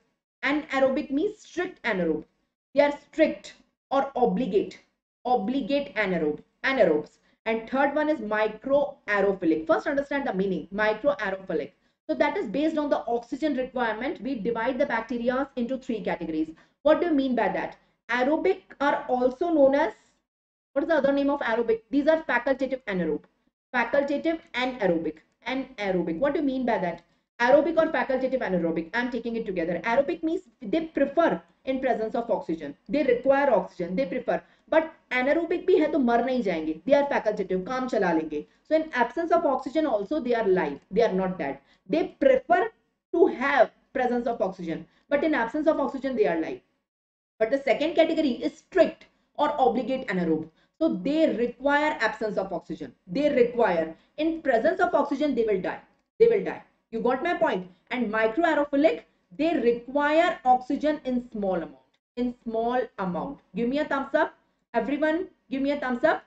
Anaerobic means strict anaerobic. They are strict or obligate anaerobes. And third one is microaerophilic. First understand the meaning, microaerophilic. So that is based on the oxygen requirement. We divide the bacteria into three categories. What do you mean by that? Aerobic are also known as, what is the other name of aerobic? These are facultative anaerobe. Facultative anaerobic. What do you mean by that? Aerobic or facultative anaerobic, I'm taking it together. Aerobic means they prefer in presence of oxygen. They require oxygen. They prefer. But anaerobic bhi hai to mar nahi jayenge. They are facultative. Kaam chala lenge. So in absence of oxygen also they are live. They are not dead. They prefer to have presence of oxygen. But in absence of oxygen they are live. But the second category is strict or obligate anaerobe. So they require absence of oxygen. They require. In presence of oxygen they will die. You got my point? And microaerophilic, they require oxygen in small amount. Give me a thumbs up. Everyone, give me a thumbs up.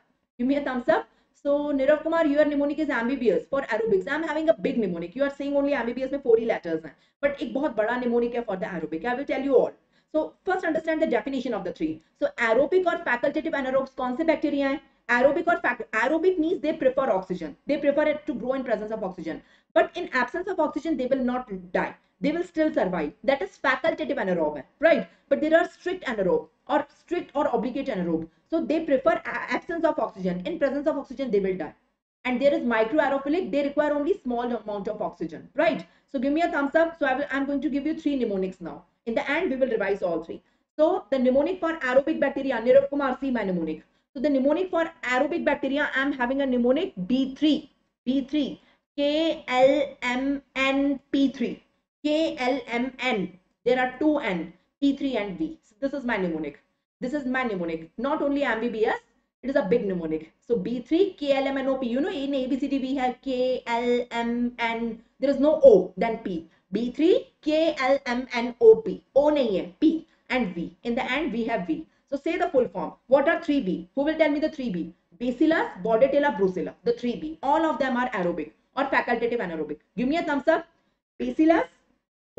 So, Nirav Kumar, your mnemonic is amphibious for aerobics. I am having a big mnemonic. You are saying only amphibious mein 4 letters. Hai. But ek bahut bada mnemonic hai for the aerobic. I will tell you all. So, first understand the definition of the three. So, aerobic or facultative anaerobes, kaun se bacteria hai? Aerobic means they prefer oxygen. They prefer it to grow in presence of oxygen. But in absence of oxygen, they will not die. They will still survive. That is facultative anaerobe, right? But there are strict anaerobe or strict or obligate anaerobe. So they prefer absence of oxygen. In presence of oxygen, they will die. And there is microaerophilic. They require only small amount of oxygen, right? So give me a thumbs up. So I'm going to give you three mnemonics now. In the end, we will revise all three. So the mnemonic for aerobic bacteria, Nirav Kumar, see my mnemonic. So the mnemonic for aerobic bacteria, I am having a mnemonic B3, KLMNP3, KLMN, there are two N, P3 and V. So this is my mnemonic, not only amphibious, it is a big mnemonic. So B3, KLMNOP, you know in ABCD we have KLMN, there is no O, then P, B3, KLMNOP, O nahi hai, P and V, in the end we have V. So say the full form. What are 3B? Who will tell me the 3B? Bacillus, Bordetella, Brucella. The 3B. All of them are aerobic or facultative anaerobic. Give me a thumbs up. Bacillus,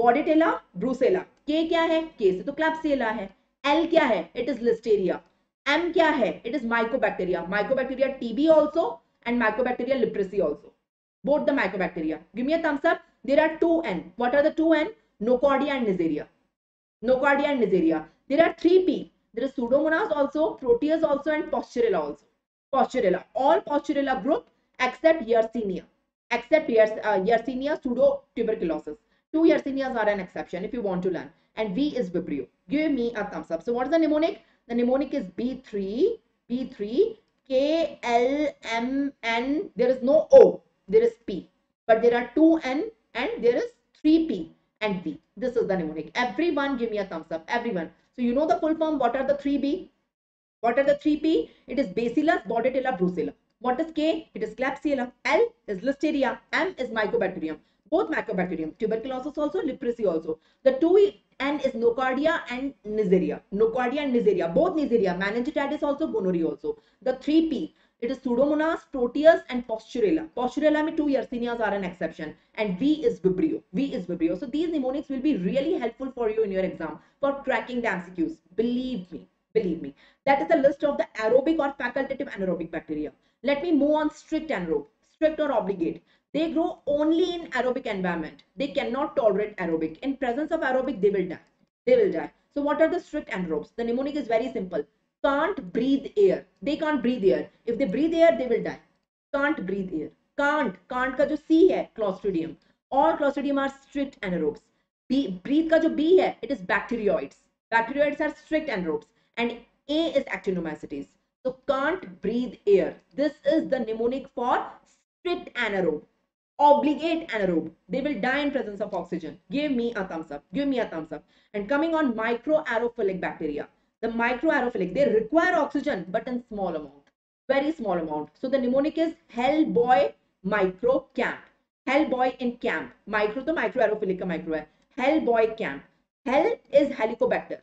Bordetella, Brucella. K kya hai? K se to Klebsiella hai. L kya hai? It is Listeria. M kya hai? It is Mycobacteria. Mycobacteria TB also and Mycobacteria leprae also. Both the Mycobacteria. Give me a thumbs up. There are 2N. What are the 2N? Nocardia and Neisseria. There are 3P. There is Pseudomonas also, Proteus also and Posturella also. All Posturella group except Yersinia. Yersinia pseudotuberculosis. Two Yersinias are an exception if you want to learn. and V is Vibrio. Give me a thumbs up. So what is the mnemonic? The mnemonic is B3, K, L, M, N. There is no O. There is P. But there are 2 N and there is 3 P and V. This is the mnemonic. Everyone give me a thumbs up. Everyone. So you know the full form. What are the 3B? What are the 3P? It is Bacillus, Bordetella, Brucella. What is K? It is Klebsiella. L is Listeria. M is Mycobacterium. Both Mycobacterium. Tuberculosis also, leprosy also. The 2N is Nocardia and Neisseria. Nocardia and Neisseria. Both Neisseria. Meningitis also, gonorrhea also. The 3P. It is Pseudomonas, Proteus and Posturella. Posturella में 2 Yersinias are an exception. And V is Vibrio. V is Vibrio. So these mnemonics will be really helpful for you in your exam for cracking the MCQs. Believe me. Believe me. That is the list of the aerobic or facultative anaerobic bacteria. Let me move on strict anaerobic. Strict or obligate. They grow only in aerobic environment. They cannot tolerate aerobic. In presence of aerobic, they will die. They will die. So what are the strict anaerobes? The mnemonic is very simple. Can't breathe air. They can't breathe air. If they breathe air, they will die. Can't breathe air. Can't का जो C है Clostridium. All Clostridium are strict anaerobes. B, breathe का जो B है, it is bacterioids. Bacterioids are strict anaerobes. And A is Actinomycetes. So can't breathe air. This is the mnemonic for strict anaerobe. Obligate anaerobe. They will die in presence of oxygen. Give me a thumbs up. Give me a thumbs up. And coming on microaerophilic bacteria. The microaerophilic, they require oxygen but in small amount. Very small amount. So the mnemonic is Hellboy Micro Camp. Hellboy in camp. Micro to microaerophilic micro air. Hellboy camp. Hell is Helicobacter.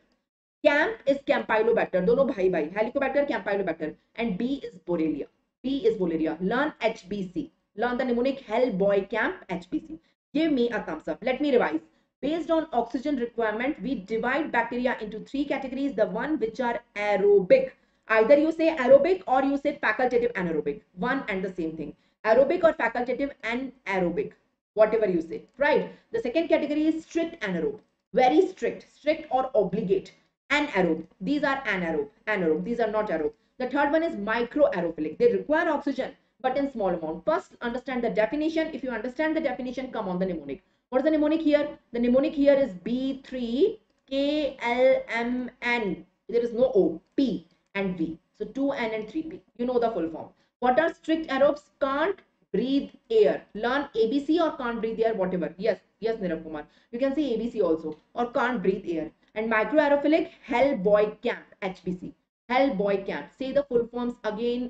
Camp is Campylobacter. दोनों भाई भाई. Helicobacter, Campylobacter. And B is Borrelia. B is Borrelia. Learn HBC. Learn the mnemonic Hellboy Camp HBC. Give me a thumbs up. Let me revise. Based on oxygen requirement, we divide bacteria into 3 categories. The one which are aerobic. Either you say aerobic or you say facultative anaerobic. One and the same thing. Aerobic or facultative and aerobic. Whatever you say. Right. The second category is strict anaerobe. Very strict. Strict or obligate. Anaerobe. These are anaerobe. Anaerobe. These are not aerobe. The third one is microaerophilic. They require oxygen but in small amount. First, understand the definition. If you understand the definition, come on the mnemonic. What is the mnemonic here? The mnemonic here is B3, K, L, M, N. There is no O. P and V. So 2N and 3P. You know the full form. What are strict aerobes? Can't breathe air. Learn ABC or can't breathe air, whatever. Yes. Yes, Nirav Kumar. You can say ABC also. Or can't breathe air. And microaerophilic, Hellboy Camp, HBC. Hellboy Camp. Say the full forms again.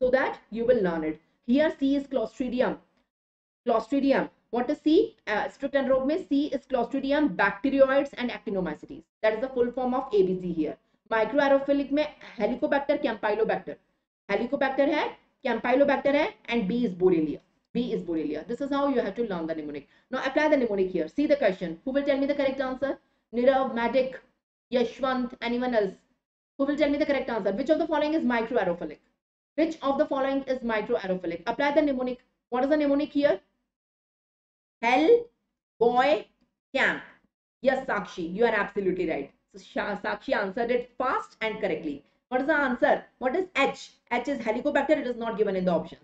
So that you will learn it. Here C is Clostridium. Clostridium. What is C? Strict anaerobe mein C is Clostridium, Bacterioids and Actinomycetes. That is the full form of ABC here. Microaerophilic mein Helicobacter, Campylobacter. Helicobacter hai, Campylobacter hai and B is Borrelia. B is Borrelia. This is how you have to learn the mnemonic. Now apply the mnemonic here. See the question. Who will tell me the correct answer? Nirav, Matic, Yashwant, anyone else? Who will tell me the correct answer? Which of the following is microaerophilic? Which of the following is microaerophilic? Apply the mnemonic. What is the mnemonic here? Hellboy Camp. Yes, Sakshi, you are absolutely right. So Sakshi answered it fast and correctly. What is the answer? What is H? H is Helicobacter. It is not given in the options.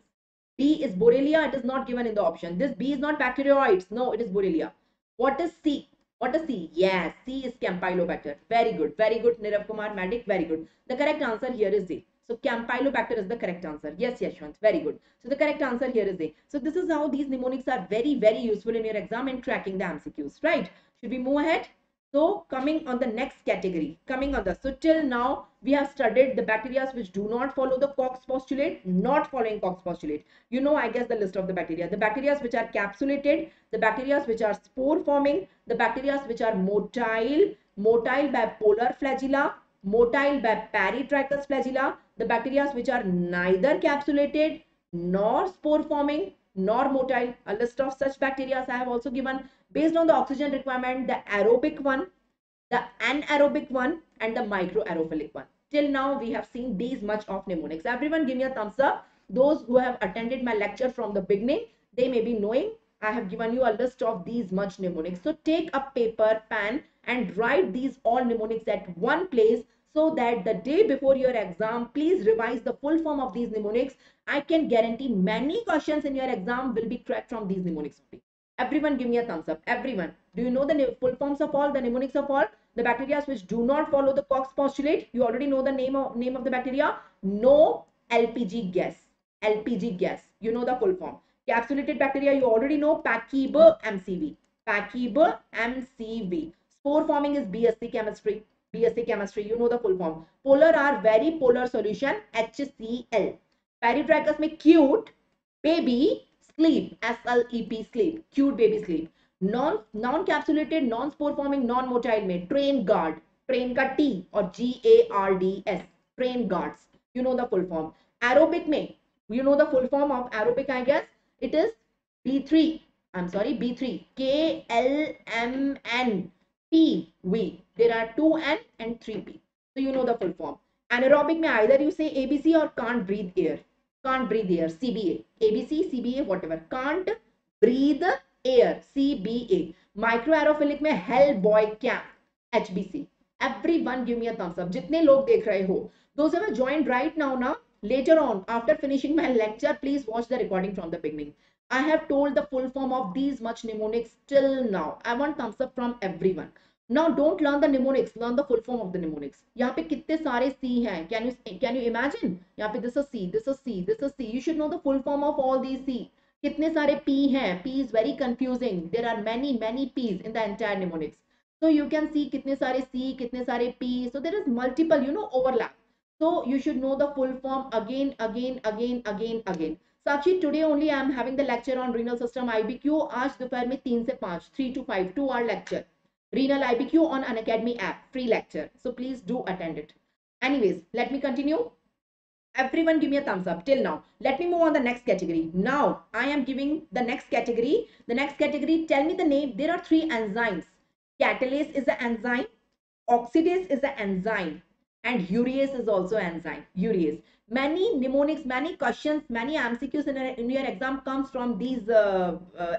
B is Borrelia. It is not given in the option. This B is not bacterioids. No, it is Borrelia. What is C? What is C? Yes, C is Campylobacter. Very good. Very good, Nirav Kumar, Matic. Very good. The correct answer here is D. So Campylobacter is the correct answer. Yes, Yashwant. Very good. So the correct answer here is A. So this is how these mnemonics are very, very useful in your exam and cracking the MCQs, right? Should we move ahead? So coming on the next category, so till now we have studied the bacteria which do not follow the Koch postulate, not following Koch postulate. You know, I guess the list of the bacteria which are capsulated, the bacteria which are spore forming, the bacteria which are motile, motile by polar flagella, motile by peritrichous flagella, the bacteria which are neither capsulated nor spore forming nor motile. A list of such bacteria I have also given based on the oxygen requirement, the aerobic one, the anaerobic one and the microaerophilic one. Till now we have seen these much of mnemonics. Everyone give me a thumbs up. Those who have attended my lecture from the beginning, they may be knowing I have given you a list of these much mnemonics. So take a paper, pen and write these all mnemonics at one place, so that the day before your exam, please revise the full form of these mnemonics. I can guarantee many questions in your exam will be cracked from these mnemonics. Everyone give me a thumbs up. Everyone. Do you know the full forms of all, the mnemonics of all? The bacteria which do not follow the Koch postulate. You already know the name of the bacteria. No LPG gas. LPG gas. You know the full form. Capsulated bacteria, you already know. Pachyba MCV. Pachyba MCV. Spore forming is BSc chemistry. BSc chemistry. You know the full form. Polar are very polar solution. HCl. Peritrichus में cute baby sleep. SLEP sleep. Cute baby sleep. Non-capsulated, non-spore forming, non-motile में train guard. Train का T और GARDS. Train guards. You know the full form. Aerobic में, you know the full form of aerobic, I guess. It is B3. KLMNPV. There are 2N and 3P. So you know the full form. Anaerobic में either you say ABC or can't breathe air. Can't breathe air. CBA. ABC, CBA, whatever. Can't breathe air. CBA. Microaerophilic में Hellboy Camp. HBC. Everyone give me a thumbs up. जितने लोग देख रहे हो. Those who have joined right now, na, later on, after finishing my lecture, please watch the recording from the beginning. I have told the full form of these much mnemonics till now. I want thumbs up from everyone. Now don't learn the mnemonics, learn the full form of the mnemonics. यहाँ पे कितने सारे C हैं? Can you imagine? यहाँ पे this is C, this is C, this is C. You should know the full form of all these C. कितने सारे P हैं? P is very confusing. There are many P's in the entire mnemonics. So you can see कितने सारे C, कितने सारे P. So there is multiple, you know, overlap. So you should know the full form again. Sakshi, today only I am having the lecture on renal system IBQ. आज दोपहर में 3 to 5, 2 hour lecture. Renal IBQ on Unacademy app, free lecture. So please do attend it. Anyways, let me continue. Everyone give me a thumbs up till now. Let me move on the next category. Now I am giving the next category. The next category, tell me the name. There are 3 enzymes. Catalase is the enzyme. Oxidase is the enzyme. And urease is also enzyme. Urease. Many mnemonics, many questions, many MCQs in your exam comes from these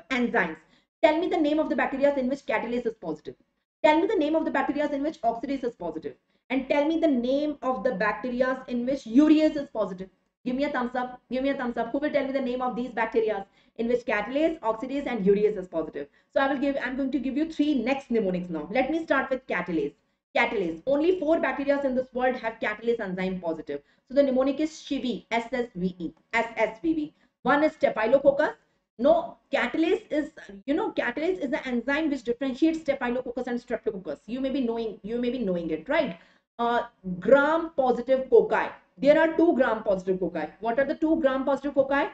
enzymes. Tell me the name of the bacteria in which catalase is positive. Tell me the name of the bacteria in which oxidase is positive. And tell me the name of the bacteria in which urease is positive. Give me a thumbs up. Give me a thumbs up. Who will tell me the name of these bacteria in which catalase, oxidase and urease is positive? So I'm going to give you 3 next mnemonics now. Let me start with catalase. Catalase. Only 4 bacteria in this world have catalase enzyme positive. So the mnemonic is SSVE. SSVE. One is Staphylococcus. No, catalase is, you know, catalase is the enzyme which differentiates Staphylococcus and Streptococcus. You may be knowing it, right? Gram-positive cocci. There are 2 gram-positive cocci. What are the 2 gram-positive cocci?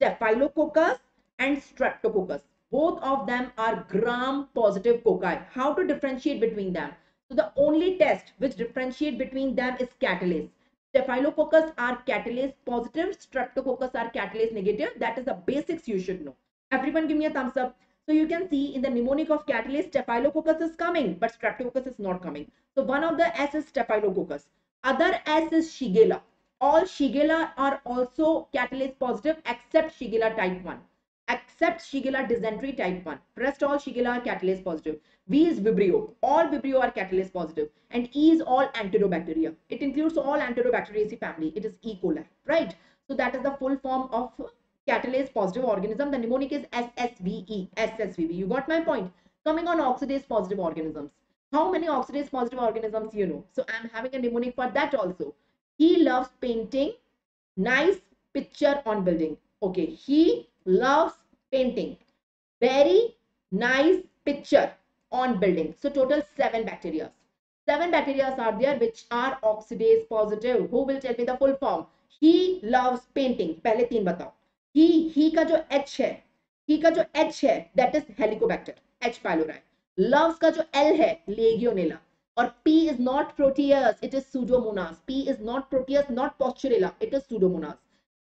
Staphylococcus and Streptococcus. Both of them are gram-positive cocci. How to differentiate between them? So the only test which differentiate between them is catalase. Staphylococcus are catalase positive, Streptococcus are catalase negative. That is the basics you should know. Everyone give me a thumbs up. So you can see in the mnemonic of catalase, Staphylococcus is coming, but Streptococcus is not coming. So one of the S is Staphylococcus. Other S is Shigella. All Shigella are also catalase positive except Shigella type 1. Except Shigella dysentery type 1. Rest all Shigella are catalase positive. V is Vibrio. All Vibrio are catalase positive. And E is all Enterobacteria. It includes all Enterobacteriaceae family. It is E. coli. Right? So that is the full form of catalase positive organism. The mnemonic is SSVE. SSVB. You got my point? Coming on oxidase positive organisms. How many oxidase positive organisms you know? So I am having a mnemonic for that also. He loves painting nice picture on building. Okay. He loves painting very nice picture on building. So total 7 bacteria. 7 bacteria are there which are oxidase positive. Who will tell me the full form? He loves painting. Pehle 3 batao. He ka jo H hai. He ka jo H hai. That is Helicobacter. H. pylori. Loves ka jo L hai. Legionella. Or P is not protease. It is Pseudomonas. P is not protease. Not Posturella. It is Pseudomonas.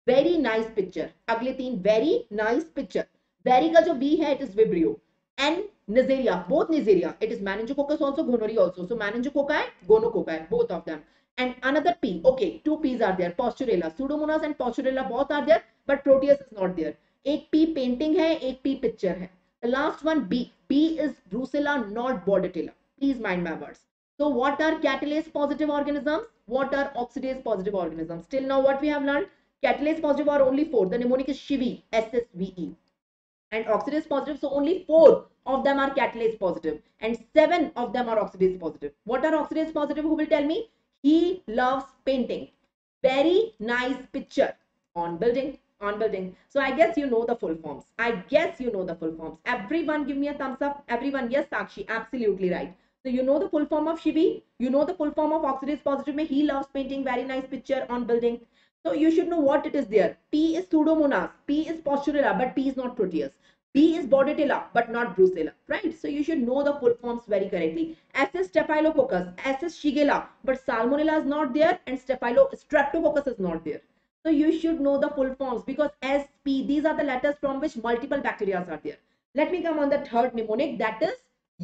Very nice picture. Agle 3 very nice picture. Very ka jo V hai. It is Vibrio. N. Neisseria, both Neisseria. It is meningococcus also, gonorrhoeae also. So meningococci, gonococci, both of them. And another P. Okay, 2 P's are there. Posturella, Pseudomonas and Posturella both are there, but protease is not there. Ek P painting hai, ek P picture hai. The last one B. B is Brucella, not Bordetella. Please mind my words. So what are catalase positive organisms? What are oxidase positive organisms? Till now what we have learned? Catalase positive are only 4. The mnemonic is SSVE. and oxidase positive. So only 4 of them are catalase positive and 7 of them are oxidase positive. What are oxidase positive? Who will tell me? He loves painting. Very nice picture on building, on building. So I guess you know the full forms. Everyone give me a thumbs up. Everyone. Yes, Sakshi, absolutely right. So you know the full form of Shivi. You know the full form of oxidase positive. He loves painting. Very nice picture on building. So you should know what it is there. P is Pseudomonas. P is Posturella, but P is not Proteus. B is Bordetella, but not Brucella, right? So you should know the full forms very correctly. S is Staphylococcus, S is Shigella, but Salmonella is not there and Streptococcus is not there. So you should know the full forms because S, P, these are the letters from which multiple bacteria are there. Let me come on the third mnemonic, that is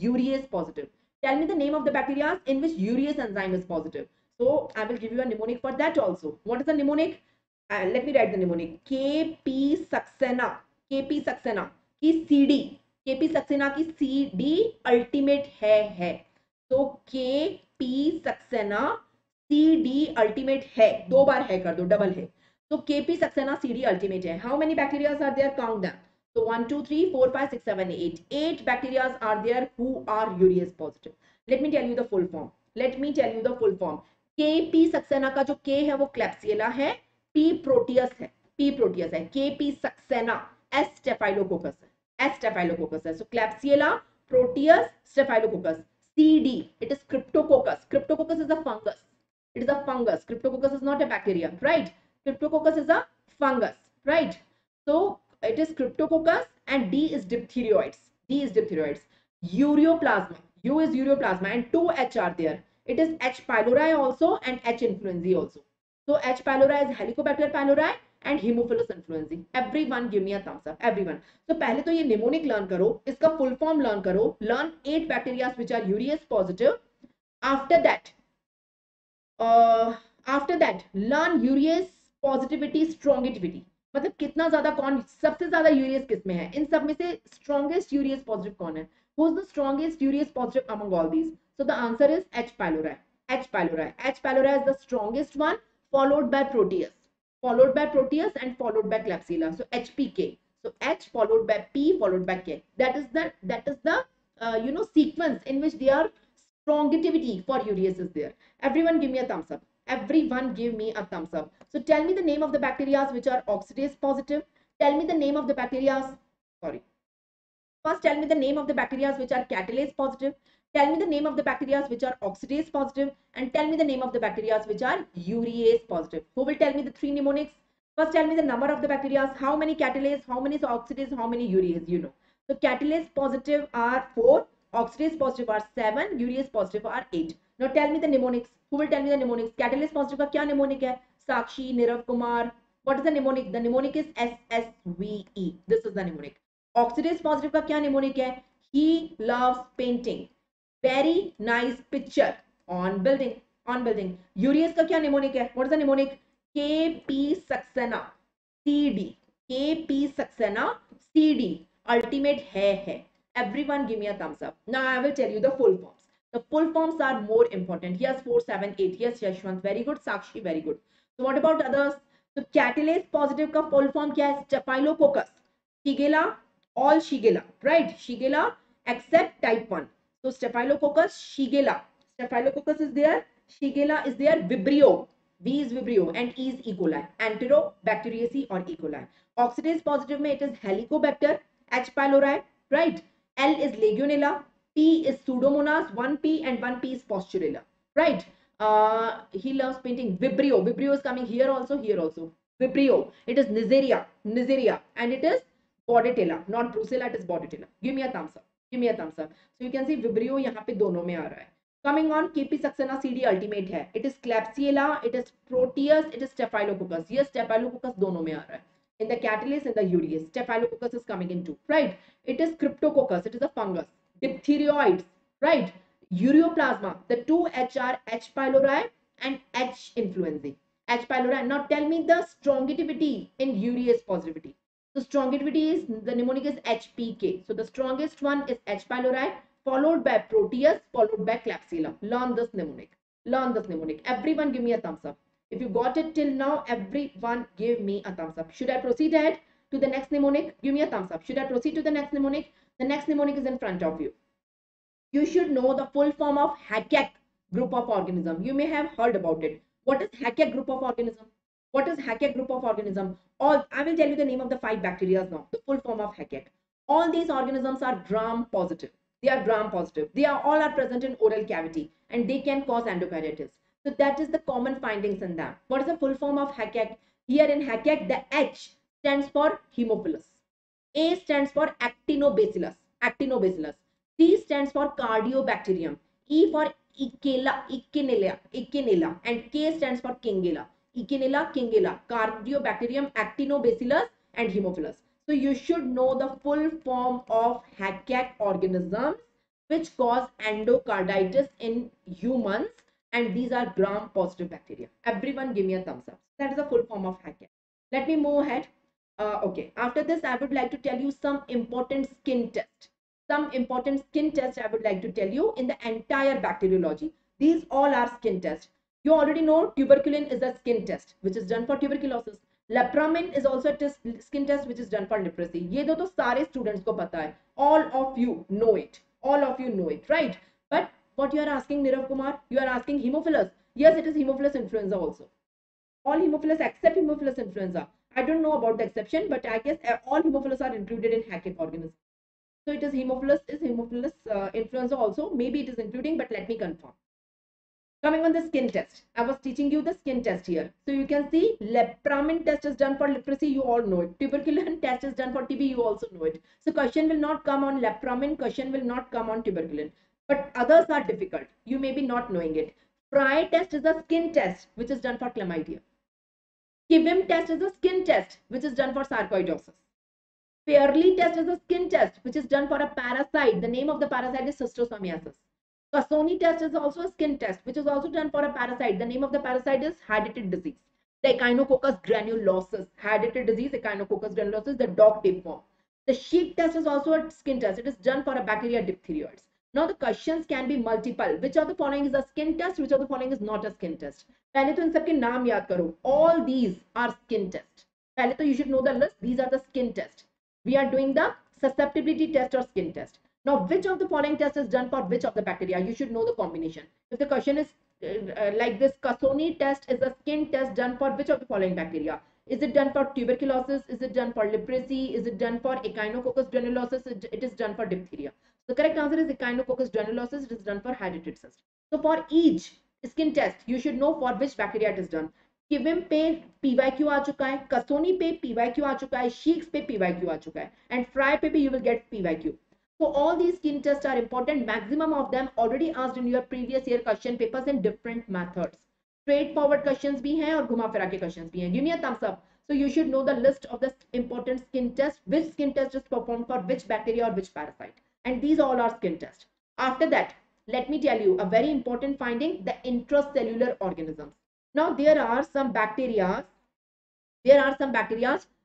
urease positive. Tell me the name of the bacteria in which urease enzyme is positive. So I will give you a mnemonic for that also. What is the mnemonic? Let me write the mnemonic. KP Saxena. KP Saxena. की CD, KP Saxena की CD ultimate है तो KP Saxena CD ultimate है, 2 बार है कर दो, double है. तो KP सक्सेना CD अल्टीमेट है. How many bacteria are there, count them. तो 1 2 3 4 5 6 7 8 bacteria are there who are urease positive. Let me tell you the full form. KP Saxena का जो K है वो क्लेप्सिएला है, P प्रोटियस है, KP सक्सेना, S स्टेफाइलोकोकस है, So Klebsiella, Proteus, Staphylococcus. CD, it is Cryptococcus. Cryptococcus is a fungus. Cryptococcus is not a bacteria, right? Cryptococcus is a fungus, right? So it is Cryptococcus and D is diphtheroids. Ureoplasma. U is ureoplasma and 2 H are there. It is H. pylori also and H. influenzae also. So H. pylori is Helicobacter pylori and Haemophilus influenzae. Everyone give me a thumbs up. Everyone. So पहले तो ये mnemonic learn करो, इसका full form learn करो. Learn 8 bacteria which are urease positive. After that, learn urease positivity, strongitivity. मतलब कितना ज़्यादा कौन सबसे ज़्यादा urease किस में है? इन सब में से strongest urease positive कौन है? Who is the strongest urease positive among all these? So the answer is H. pylori. H. pylori is the strongest one, followed by Proteus. And followed by Klebsiella. So HPK. So H followed by P followed by K. That is the you know, sequence in which their strongitivity for urease is there. Everyone give me a thumbs up. So tell me the name of the bacteria which are oxidase positive. First tell me the name of the bacteria which are catalase positive. Tell me the name of the bacteria which are oxidase positive and tell me the name of the bacteria which are urease positive. Who will tell me the 3 mnemonics? First tell me the number of the bacteria, how many catalase, how many oxidase, how many urease, you know. So catalase positive are 4, oxidase positive are 7, urease positive are 8. Now tell me the mnemonics. Who will tell me the mnemonics? Catalase positive ka kya mnemonic hai? Sakshi, Nirav Kumar. What is the mnemonic? The mnemonic is SSVE. This is the mnemonic. Oxidase positive ka kya mnemonic hai? He loves painting. Very nice picture on building, urease ka kya mnemonic hai? What is the mnemonic? KP Saxena CD, ultimate hai. Everyone give me a thumbs up. Now I will tell you the full forms. The full forms are more important. Yes, 4 7 8. Yes, Yashwant, very good. Sakshi, very good. So what about others? So catalase positive ka full form kya hai? Staphylococcus, Shigella, all Shigella, right? Shigella except type 1. So Staphylococcus, Shigella. Staphylococcus is there. Shigella is there. Vibrio. V is Vibrio and E is E. coli. Enterobacteriaceae or E. coli. Oxidase positive mein it is Helicobacter, H. pylori, right? L is Legionella. P is Pseudomonas. 1 P and 1 P is Posturella, right? He loves painting. Vibrio. Vibrio is coming here also, Vibrio. It is Neisseria. And it is Bordetella. Not Brucella, it is Bordetella. Give me a thumbs up. So you can see Vibrio यहाँ पे दोनों में आ रहा है. Coming on, KP Saxena CD ultimate है. It is Klebsiella, it is Proteus, it is Staphylococcus. Yes, Staphylococcus दोनों में आ रहा है. In the catalase, in the urease, Staphylococcus is coming in too, right? It is Cryptococcus, it is a fungus. Diphtheroids, right? Ureoplasma. The 2 H are H. pylori and H. influenzae. H. pylori. Now tell me the strongitivity in urease positivity. So strongitivity is, the mnemonic is HPK. So the strongest one is H. pylori, followed by Proteus, followed by Klebsiella. Learn this mnemonic. Everyone give me a thumbs up. If you got it till now, everyone give me a thumbs up. Should I proceed ahead? to the next mnemonic? Give me a thumbs up. Should I proceed to the next mnemonic? The next mnemonic is in front of you. You should know the full form of Haeckach group of organism. You may have heard about it. What is Haeckach group of organism? What is Haeckach group of organism? All I will tell you the name of the 5 bacteria now. The full form of Haeckach. All these organisms are gram positive. They are gram positive. They are all are present in oral cavity and they can cause endocarditis. So that is the common findings in them. What is the full form of Haeckach? Here in Haeckach, the H stands for Haemophilus. A stands for Actinobacillus. Actinobacillus. C stands for Cardiobacterium. E for Echinella, and K stands for Kingella. Echinella, Kingella, Cardiobacterium, Actinobacillus, and Haemophilus. So you should know the full form of Haeckach organisms which cause endocarditis in humans, and these are gram-positive bacteria. Everyone, give me a thumbs up. That is the full form of Haeckach. Let me move ahead. Okay. After this, I would like to tell you some important skin test. Some important skin tests I would like to tell you in the entire bacteriology. These all are skin tests. You already know tuberculin is a skin test which is done for tuberculosis. Lepramin is also a test, skin test which is done for leprosy. Ye do to sare students ko pata hai. All of you know it. All of you know it, right? But what you are asking, Nirav Kumar? You are asking Haemophilus. Yes, it is Haemophilus influenza also. All Haemophilus except Haemophilus influenza. I don't know about the exception, but I guess all Haemophilus are included in Haeckach organisms. So it is Haemophilus influenza also. Maybe it is including, but let me confirm. Coming on the skin test. I was teaching you the skin test here. So you can see lepramin test is done for leprosy. You all know it. Tuberculin test is done for TB. You also know it. So question will not come on lepramin. Question will not come on tuberculin. But others are difficult. You may be not knowing it. Fry test is a skin test which is done for chlamydia. Kivim test is a skin test which is done for sarcoidosis. Fairly test is a skin test which is done for a parasite. The name of the parasite is Schistosomiasis. Cassoni test is also a skin test which is also done for a parasite. The name of the parasite is Haedated disease. The Echinococcus granulosis. Haedated disease, Echinococcus granulosis, the dog tapeworm. The sheep test is also a skin test. It is done for a bacteria diphtheria. Now the questions can be multiple. Which of the following is a skin test? Which of the following is not a skin test? Pehle to in sabke naam yaad karo. All these are skin tests. Pehle to you should know the list. These are the skin tests. We are doing the susceptibility test or skin test. Now, which of the following test is done for which of the bacteria? You should know the combination. If the question is like this, Cassoni test is a skin test done for which of the following bacteria? Is it done for tuberculosis? Is it done for leprosy? Is it done for Echinococcus granulosis? It is done for diphtheria. The correct answer is Echinococcus granulosis. It is done for haedated cyst. So, for each skin test, you should know for which bacteria it is done. Kivim पे PYQ आ चुका है, Cassoni पे PYQ आ चुका है, Sheiks पे PYQ आ चुका है, and Fry पे भी you will get PYQ. So all these skin tests are important. Maximum of them already asked in your previous year question papers in different methods. Straightforward questions भी हैं और घुमा फिरा के questions भी हैं. Give me a thumbs up. So you should know the list of the important skin tests. Which skin test is performed for which bacteria or which parasite? And these all are skin tests. After that, let me tell you a very important finding: the intracellular organisms. Now there are some bacteria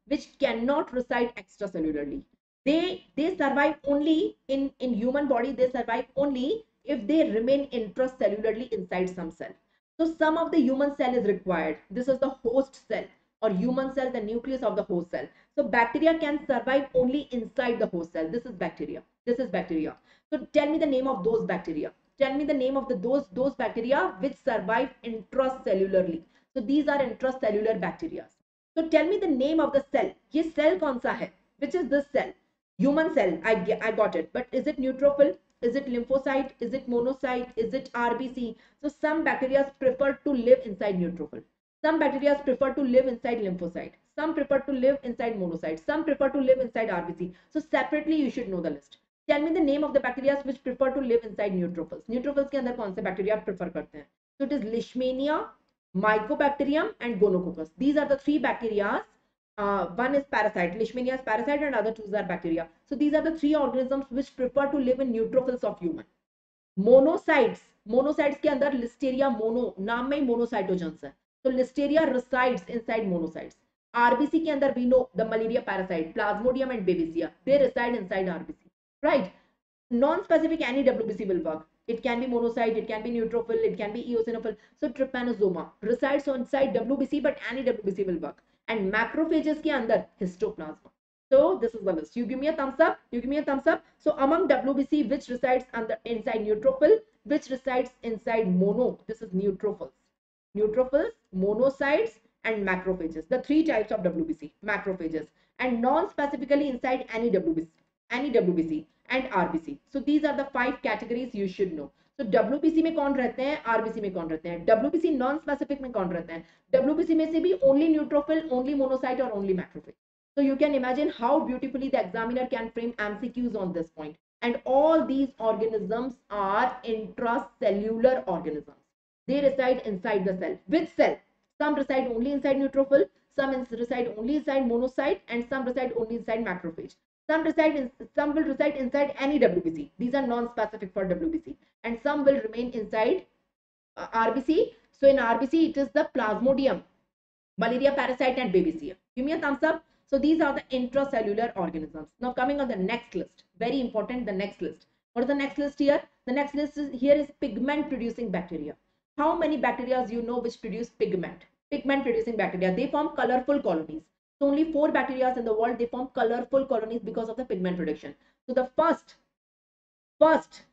which cannot reside extracellularly. They survive only in human body. They survive only if they remain intracellularly inside some cell. So some of the human cell is required. This is the host cell or human cell, the nucleus of the host cell. So bacteria can survive only inside the host cell. This is bacteria. This is bacteria. So tell me the name of those bacteria. Tell me the name of those bacteria which survive intracellularly. So these are intracellular bacteria. So tell me the name of the cell. Ye cell kaun sa hai? Which is this cell? Human cell. I got it. But is it neutrophil? Is it lymphocyte? Is it monocyte? Is it RBC? So some bacteria prefer to live inside neutrophil. Some bacteria prefer to live inside lymphocyte. Some prefer to live inside monocyte. Some prefer to live inside RBC. So separately you should know the list. Tell me the name of the bacteria which prefer to live inside neutrophils. Neutrophils के अंदर कौन से bacteria prefer करते हैं? So it is Leishmania, Mycobacterium and Gonococcus. These are the 3 bacteria. One is parasite. Leishmania is parasite and other 2 are bacteria. So these are the 3 organisms which prefer to live in neutrophils of human. Monocytes. Monocytes के अंदर Listeria mono नाम में ही monocytogens है. So Listeria resides inside monocytes. RBC के अंदर we know the malaria parasite, Plasmodium and Babesia. They reside inside RBC. Right, non-specific any WBC will work. It can be monocyte, it can be neutrophil, it can be eosinophil. So trypanosoma resides inside WBC, but any WBC will work. and macrophages के अंदर histoplasma. So this is the list. You give me a thumbs up. So among WBC, which resides inside neutrophil, which resides inside mono? This is neutrophils. Neutrophils, monocytes, and macrophages. The three types of WBC, macrophages, and non-specifically inside any WBC and RBC. So these are the five categories you should know. तो WBC में कौन रहते हैं, RBC में कौन रहते हैं, WBC non specific में कौन रहते हैं, WBC में से भी only neutrophil, only monocyte और only macrophage. So you can imagine how beautifully the examiner can frame MCQs on this point. And all these organisms are intracellular organisms. They reside inside the cell. Which cell? Some reside only inside neutrophil, some reside only inside monocyte, and some reside only inside macrophage. Some will reside inside any WBC. These are non-specific for WBC, and some will remain inside RBC. So in RBC, it is the plasmodium, malaria parasite, and babesia. Give me a thumbs up. So these are the intracellular organisms. Now coming on the next list, very important. The next list. What is the next list here? The next list is pigment-producing bacteria. How many bacteria you know which produce pigment? Pigment-producing bacteria. They form colorful colonies. So only 4 bacteria in the world, they form colorful colonies because of the pigment production. So the first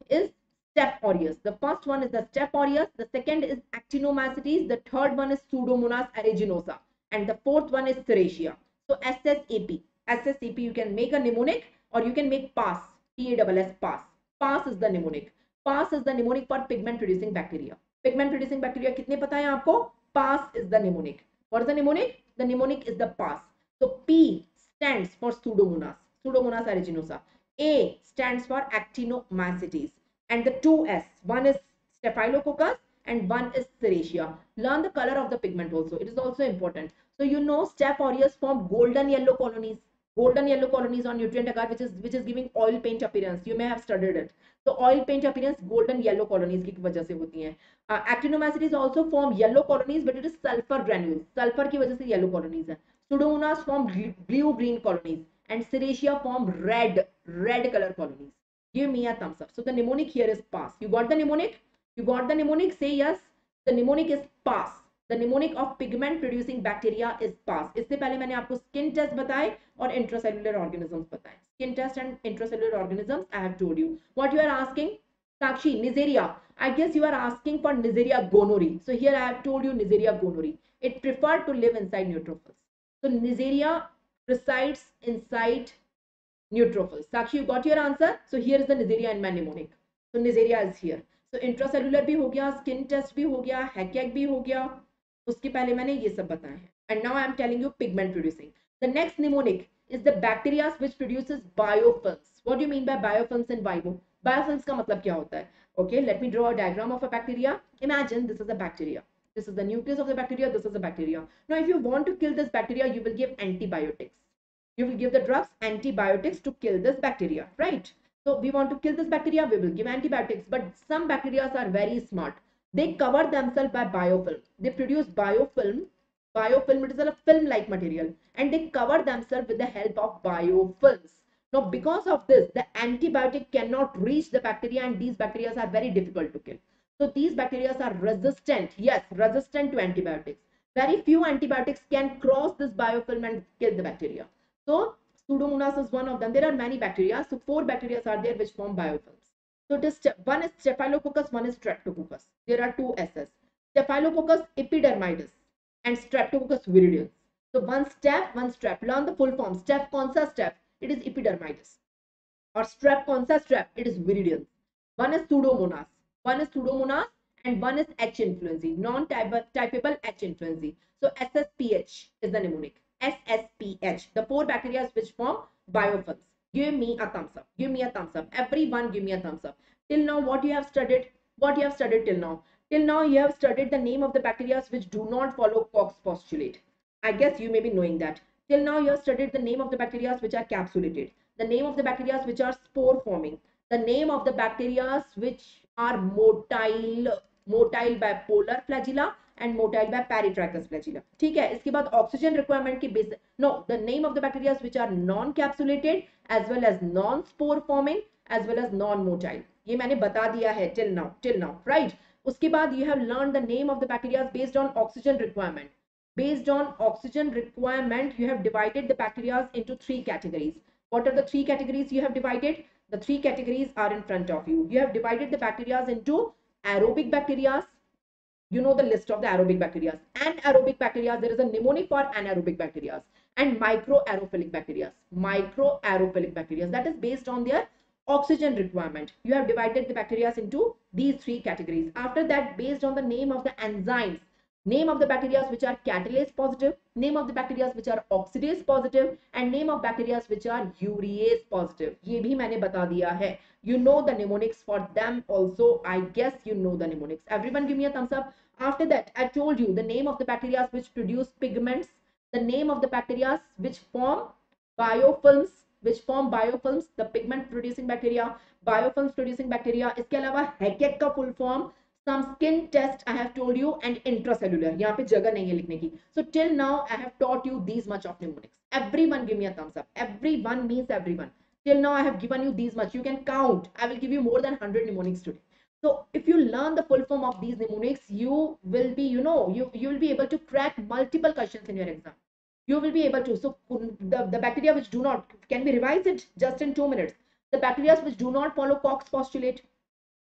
is Staph aureus. The first one is the Staph aureus. The second is Actinomycetes. The third one is Pseudomonas aeruginosa, and the fourth one is Serratia. So SSAP. You can make a mnemonic, or you can make PASS. PASS. PASS is the mnemonic. PASS is the mnemonic for pigment producing bacteria. Pigment producing bacteria कितने पता है आपको? PASS is the mnemonic. What is the mnemonic? The mnemonic is the PASS. So P stands for Pseudomonas, Pseudomonas aeruginosa. A stands for Actinomycetes, and the 2 S, one is Staphylococcus and one is Serratia. Learn the color of the pigment also. It is also important. So you know Staph aureus form golden yellow colonies on nutrient agar, which is giving oil paint appearance. You may have studied it. So oil paint appearance golden yellow colonies की वजह से होती हैं. Actinomycetes also form yellow colonies, but it is sulfur granules. Sulfur की वजह से yellow colonies हैं. Pseudomonas form blue-green colonies, and Serratia form red color colonies. Give me a thumbs up. So the mnemonic here is PASS. You got the mnemonic? Say yes. The mnemonic is PASS. The mnemonic of pigment producing bacteria is PASS. इससे पहले मैंने आपको skin test बताए और intracellular organisms बताए. Skin test and intracellular organisms I have told you. What you are asking? Sakshi, Neisseria. I guess you are asking for Neisseria gonorrhoeae. So here I have told you Neisseria gonorrhoeae. It preferred to live inside neutrophils. So Neisseria resides inside neutrophils. Sakshi, you got your answer. So here is the Neisseria in my mnemonic. So Neisseria is here. So intracellular भी हो गया, skin test भी हो गया, hackhack भी हो गया. उसके पहले मैंने ये सब बताया है. And now I am telling you pigment producing. The next mnemonic is the bacteria which produces biofilms. What do you mean by biofilms in vivo? Biofilms का मतलब क्या होता है? Okay, let me draw a diagram of a bacteria. Imagine this is a bacteria. This is the nucleus of the bacteria. This is the bacteria. Now, if you want to kill this bacteria, you will give antibiotics. You will give the drugs antibiotics to kill this bacteria, right? So, we want to kill this bacteria, we will give antibiotics. But some bacteria are very smart. They cover themselves by biofilm. They produce biofilm. Biofilm is a film-like material, and they cover themselves with the help of biofilms. Now, because of this, the antibiotic cannot reach the bacteria, and these bacteria are very difficult to kill. So these bacteria are resistant, yes, resistant to antibiotics. Very few antibiotics can cross this biofilm and kill the bacteria. So Pseudomonas is one of them. There are many bacteria. So 4 bacteria are there which form biofilms. So it is, one is Staphylococcus, one is Streptococcus. There are 2 S's. Staphylococcus epidermidis and Streptococcus viridis. So one Strep. Learn the full form. Strep consa Strep. It is epidermidis. Or Strep consa Strep. It is viridis. One is Pseudomonas. And one is H influenzae, non-typeable H influenzae. So SSPH is the mnemonic. SSPH. The 4 bacteria which form biofilms. Give me a thumbs up. Everyone, give me a thumbs up. Till now, what you have studied? Till now, you have studied the name of the bacteria which do not follow Koch's postulate. I guess you may be knowing that. Till now, you have studied the name of the bacteria which are capsulated. The name of the bacteria which are spore forming. The name of the bacteria which are motile by polar flagella and motile by peritracheous flagella. ठीक है, इसके बाद oxygen requirement के base. No, the name of the bacteria which are non-capsulated as well as non-spore forming as well as non-motile. ये मैंने बता दिया है till now, right? उसके बाद you have learned the name of the bacteria based on oxygen requirement. Based on oxygen requirement, you have divided the bacteria into three categories. What are the three categories you have divided? The three categories are in front of you. You have divided the bacteria into aerobic bacteria. You know the list of the aerobic bacteria. Anaerobic bacteria, there is a mnemonic for anaerobic bacteria. And microaerophilic bacteria. Microaerophilic bacteria, that is based on their oxygen requirement. You have divided the bacteria into these three categories. After that, based on the name of the enzymes, name of the bacteria which are catalase positive, name of the bacteria which are oxidase positive, and name of bacteria which are urease positive. ये भी मैंने बता दिया है. You know the mnemonics for them also. I guess you know the mnemonics. Everyone give me a thumbs up. After that, I told you the name of the bacteria which produce pigments, the name of the bacteria which form biofilms, the pigment producing bacteria, biofilms producing bacteria. इसके अलावा Haeckett का full form, some skin test I have told you, and intracellular. यहाँ पे जगह नहीं है लिखने की. So till now I have taught you these much of mnemonics. Everyone give me a thumbs up. Everyone means everyone. Till now I have given you these much. You can count. I will give you more than 100 mnemonics today. So if you learn the full form of these mnemonics, you will be, you know, you will be able to crack multiple questions in your exam. You will be able to. So the bacteria which do not, can we revise it just in 2 minutes? The bacteria which do not follow Koch's postulate.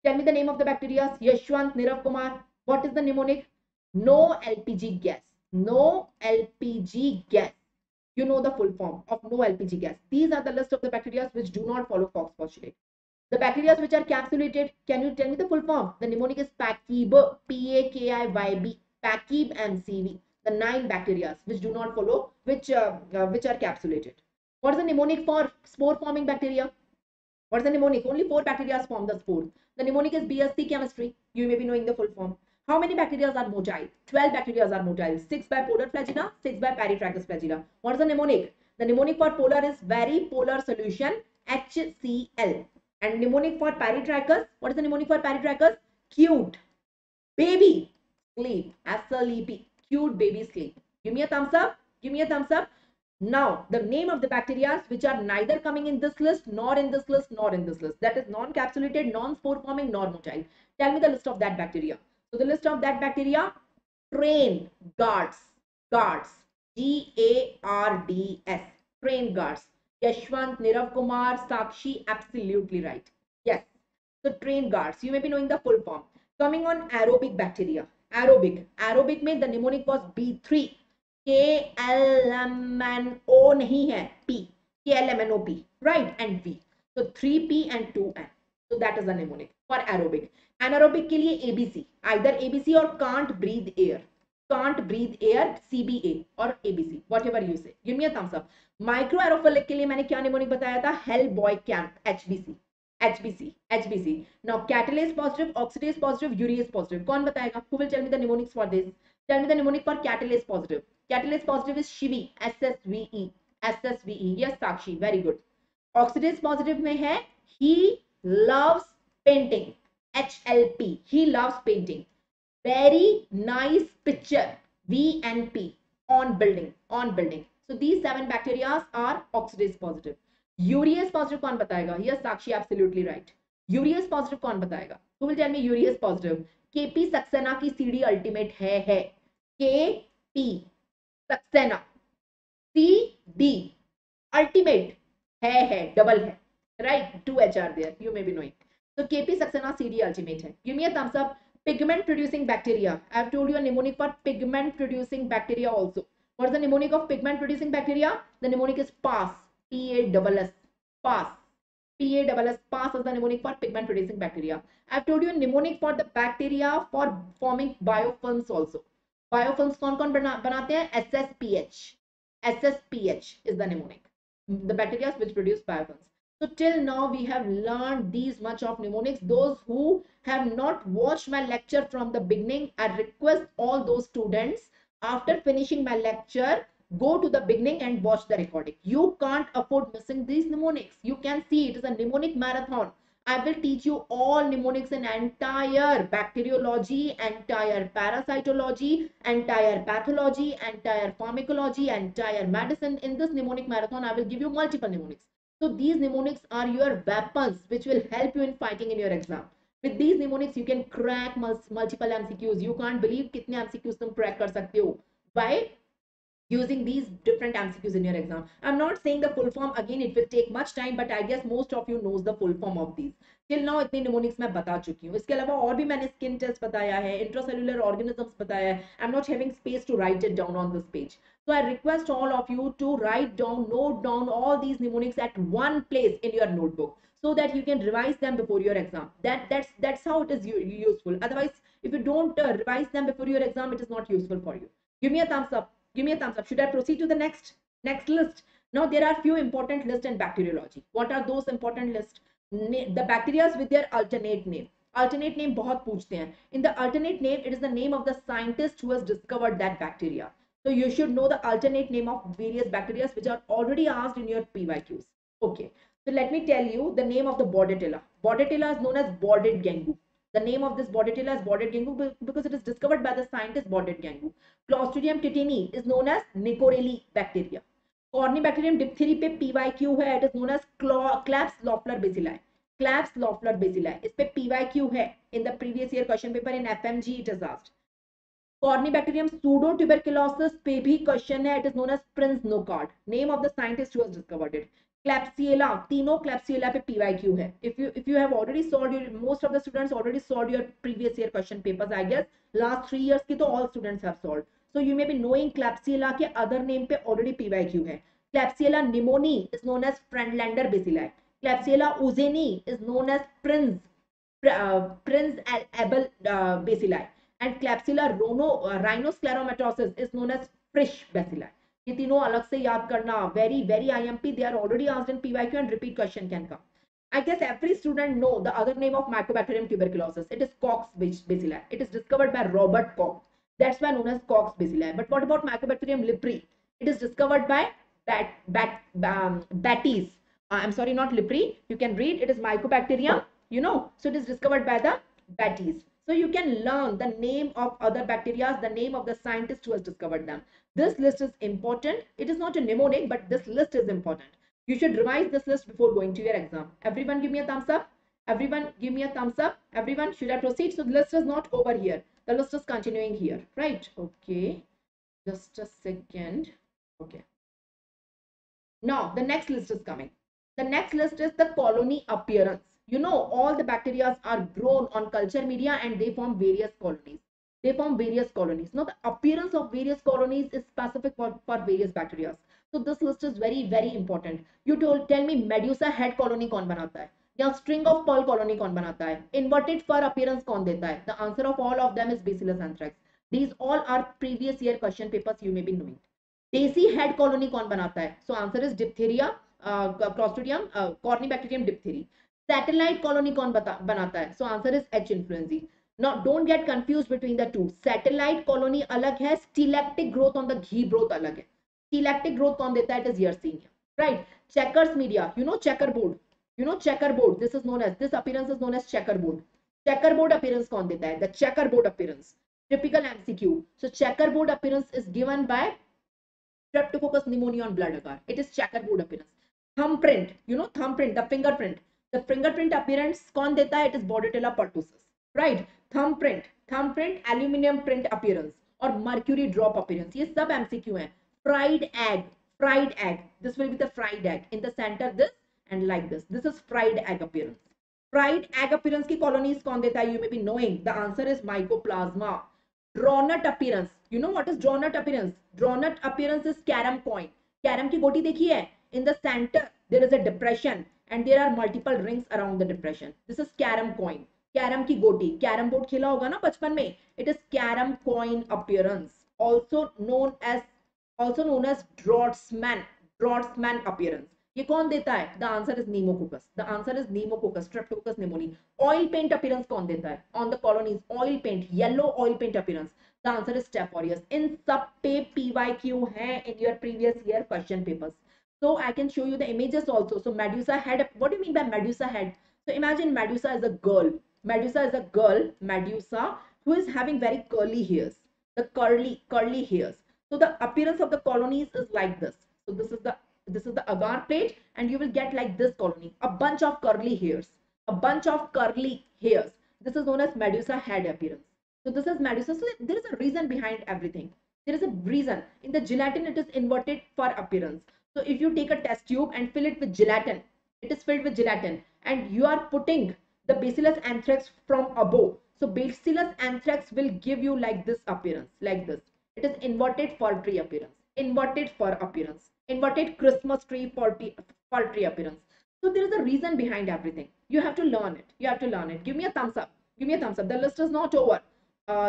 Tell me the name of the bacteria. Yashwant, Nirav Kumar. What is the mnemonic? No LPG gas. No LPG gas. You know the full form of no LPG gas. These are the list of the bacteria which do not follow Koch's postulate. The bacteria which are capsulated. Can you tell me the full form? The mnemonic is PAKIB. P-A-K-I-Y-B. PAKIB and CV. The 9 bacteria which do not follow, which are capsulated. What is the mnemonic for spore forming bacteria? What is the mnemonic? Only 4 bacteria form the spore. The mnemonic is BSc chemistry. You may be knowing the full form. How many bacteria are motile? 12 bacteria are motile. 6 by polar flagella, 6 by peritragus flagella. What is the mnemonic? The mnemonic for polar is very polar solution, HCl. And mnemonic for peritragus, what is the mnemonic for peritragus? Cute baby sleep. S-L-E-P. Cute baby sleep. Give me a thumbs up. Give me a thumbs up. Now, the name of the bacteria which are neither coming in this list, nor in this list, nor in this list. That is non-capsulated, non-spore forming, non-motile. Tell me the list of that bacteria. So, the list of that bacteria, train guards. Guards. G-A-R-D-S. Train guards. Yashwant, Nirav Kumar, Sakshi, absolutely right. Yes. So, train guards. You may be knowing the full form. Coming on aerobic bacteria. Aerobic. Aerobic means the mnemonic was B3. K-L-M-N-O नहीं है, P. K-L-M-N-O-P. Right, and V. So 3P and 2N. So that is the mnemonic for aerobic. Anaerobic के लिए ABC. Either ABC or can't breathe air. Can't breathe air, CBA or ABC. Whatever you say. Give me a thumbs up. Microaerophilic के लिए मैंने क्या mnemonic बताया था? Hellboy Camp. HBC. HBC. HBC. Now catalase positive, oxidase positive, urease positive. कौन बताएगा? Who will tell me the mnemonics for this? Tell me the mnemonic for catalase positive. Catalase positive is Shivi, S-S-V-E, S-S-V-E. Yes, Sakshi, very good. Oxidase positive में है, he loves painting, H-L-P, he loves painting. Very nice picture, V-N-P, on building, on building. So these 7 bacteria are oxidase positive. Urease positive कौन बताएगा? Yes, Sakshi, absolutely right. Urease positive कौन बताएगा? Who will tell me urease positive? KP Saxena की CD ultimate है, KP. Saxena C D ultimate है double है right 2HR there you may be knowing so KP Saxena C D ultimate है give me a thumbs up pigment producing bacteria I have told you a mnemonic for pigment producing bacteria also what is the mnemonic of pigment producing bacteria the mnemonic is pass PASS pass PASS pass is the mnemonic for pigment producing bacteria I have told you mnemonic for the bacteria for forming biofilms also Biofilms कौन-कौन बनाते हैं? SSPH. SSPH is the mnemonic. The bacteria which produce biofilms. So till now we have learned these much of mnemonics. Those who have not watched my lecture from the beginning, I request all those students after finishing my lecture, go to the beginning and watch the recording. You can't afford missing these mnemonics. You can see it is a mnemonic marathon. I will teach you all mnemonics in entire bacteriology, entire parasitology, entire pathology, entire pharmacology, entire medicine. In this mnemonic marathon, I will give you multiple mnemonics. So these mnemonics are your weapons which will help you in fighting in your exam. With these mnemonics, you can crack multiple MCQs. You can't believe kitne MCQs tum crack kar sakte ho. By using these different MCQs in your exam. I'm not saying the full form again, it will take much time, but I guess most of you knows the full form of these. Till now इतने mnemonics मैं बता चुकी हूँ. इसके अलावा और भी मैंने skin test बताया है, intracellular organisms बताया है. I'm not having space to write it down on this page. So I request all of you to write down, note down all these mnemonics at one place in your notebook, so that you can revise them before your exam. That's how it is useful. Otherwise, if you don't revise them before your exam, it is not useful for you. Give me a thumbs up. Give me a thumbs up. Should I proceed to the next list? Now there are few important lists in bacteriology. What are those important lists? The bacteria with their alternate name. Alternate name बहुत पूछते हैं. In the alternate name, it is the name of the scientist who has discovered that bacteria. So you should know the alternate name of various bacteria which are already asked in your PYQs. Okay. So let me tell you the name of the Bordetella. Bordetella is known as Bordet Gangu. The name of this Bordetella is Bordet Gangu because it is discovered by the scientist Bordet Gangu. Clostridium tetani is known as Nicorelli bacteria. Corynebacterium diphtheria पे PYQ है. It is known as Klebsiella bacilli. Klebsiella bacilli. इस पे PYQ है. In the previous year question paper in fmg it is asked. Corynebacterium pseudomonas tuberculosis पे भी question है. It is known as Prince Nocard. Name of the scientist who has discovered it. Klebsiella, तीनों Klebsiella पे PYQ है. If you have already solved your, most of the students already solved your previous year question papers, I guess last 3 years की तो all students have solved. So you may be knowing Klebsiella के other name पे already PYQ है. Klebsiella pneumoniae is known as Friedlander bacilli. Klebsiella oozeni is known as Prince Abel bacilli. And Klebsiella rhinoscleromatosis is known as Frisch bacilli. ये तीनों अलग से याद करना. Very very IMP. They are already asked in PYQ and repeat question can come. I guess every student know the other name of Mycobacterium tuberculosis. It is Koch bacilli. It is discovered by Robert Koch. That's why known as Koch bacilli. But what about Mycobacterium leprae? It is discovered by Batties. I'm sorry, not leprae. You can read. It is Mycobacterium. You know. So it is discovered by the Batties. So you can learn the name of other bacteria, the name of the scientist who has discovered them. This list is important. It is not a mnemonic, but this list is important. You should revise this list before going to your exam. Everyone give me a thumbs up. Everyone give me a thumbs up. Everyone, should I proceed? So the list is not over here. The list is continuing here, right? Okay. Just a second. Okay. Now the next list is coming. The next list is the colony appearance. You know, all the bacteria are grown on culture media and they form various colonies. They form various colonies. Now, the appearance of various colonies is specific for various bacteria. So, this list is very, very important. You tell me medusa head colony कौन बनाता है? या string of pearl colony कौन बनाता है? Inverted fur appearance कौन देता है? The answer of all of them is Bacillus anthracis. These all are previous year question papers you may be knowing. Desi head colony कौन बनाता है? So, answer is diphtheria, Clostridium, Corynebacterium diphtheria. Satellite colony कौन बनाता है? So answer is H influenzae. Now don't get confused between the two. Satellite colony अलग है, stelactic growth on the ghee growth अलग है. Stelactic growth कौन देता है? It is Yersinia, right? Checkers media, you know checkerboard. You know checkerboard. This is known as, this appearance is known as checkerboard. Checkerboard appearance कौन देता है? The checkerboard appearance. Typical MCQ. So checkerboard appearance is given by Streptococcus pneumoniae on blood agar. It is checkerboard appearance. Thumbprint, you know thumbprint, the fingerprint. The fingerprint appearance कौन देता है? It is Bordetella pertussis, right? Thumbprint, thumbprint, aluminium print appearance और mercury drop appearance. ये सब MCQ हैं. Fried egg, fried egg. This will be the fried egg. In the center this and like this. This is fried egg appearance. Fried egg appearance की colonies कौन देता है? You may be knowing. The answer is Mycoplasma. Drawnut appearance. You know what is drawnut appearance? Drawnut appearance is carom coin. Carom की गोटी देखी है? In the center there is a depression. And there are multiple rings around the depression. This is carom coin. Carom ki goti. Carom board khela hoga na bachpan mein. It is carom coin appearance, also known as Draughtsman. Draughtsman appearance. ये कौन देता है? The answer is Pneumococcus. The answer is Pneumococcus. Streptococcus pneumoniae. Oil paint appearance कौन देता है? On the colonies. Oil paint. Yellow oil paint appearance. The answer is Staph aureus. इन सब पे PYQ है in your previous year question papers. So I can show you the images also. So medusa head. What do you mean by medusa head? So imagine medusa is a girl. Medusa is a girl. Medusa who is having very curly hairs. The curly hairs. So the appearance of the colonies is like this. So this is the agar plate, and you will get like this colony. A bunch of curly hairs. A bunch of curly hairs. This is known as medusa head appearance. So this is medusa. So there is a reason behind everything. There is a reason. In the gelatin, it is inverted for appearance. So if you take a test tube and fill it with gelatin, it is filled with gelatin, and you are putting the Bacillus anthracis from above. So Bacillus anthracis will give you like this appearance, like this. It is inverted for tree appearance, inverted for appearance, inverted Christmas tree for tree appearance. So there is a reason behind everything. You have to learn it. You have to learn it. Give me a thumbs up. Give me a thumbs up. The list is not over.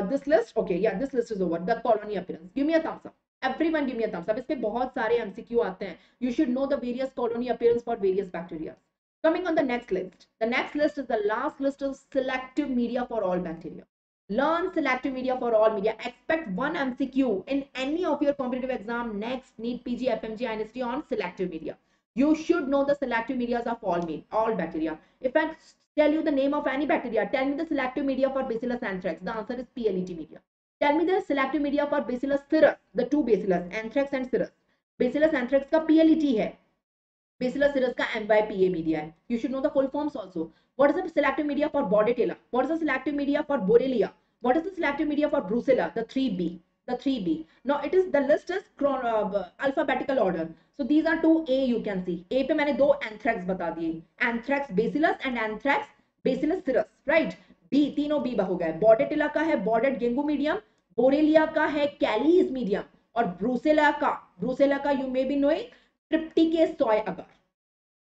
This list, okay, yeah, this list is over. The colony appearance. Give me a thumbs up. Everyone give me a thumbs up. इसपे बहुत सारे MCQ आते हैं. You should know the various colony appearance for various bacteria. Coming on the next list. The next list is the last list of selective media for all bacteria. Learn selective media for all media. Expect one MCQ in any of your competitive exam next NEET, PG, FMG, INST on selective media. You should know the selective medias of all bacteria. If I tell you the name of any bacteria, tell me the selective media for Bacillus anthrax. The answer is PLET media. Tell me the selective media for Bacillus cirrus, the two Bacillus, anthrax and cirrus. Bacillus anthrax ka PLET hai. Bacillus cirrus ka MYPA media hai. You should know the full forms also. What is the selective media for Bordetella? What is the selective media for Borrelia? What is the selective media for Brucella? The 3B. The 3B. Now it is, the list is alphabetical order. So these are 2A you can see. A pe maine do anthrax bata diye. Anthrax bacillus and anthrax bacillus cirrus. Right? B, tino B ho gaye. Bordetella ka hai bordet gengu medium. Borrelia ka hai calis medium. Aur Brucella ka you may be knowing Triptychus soy agar.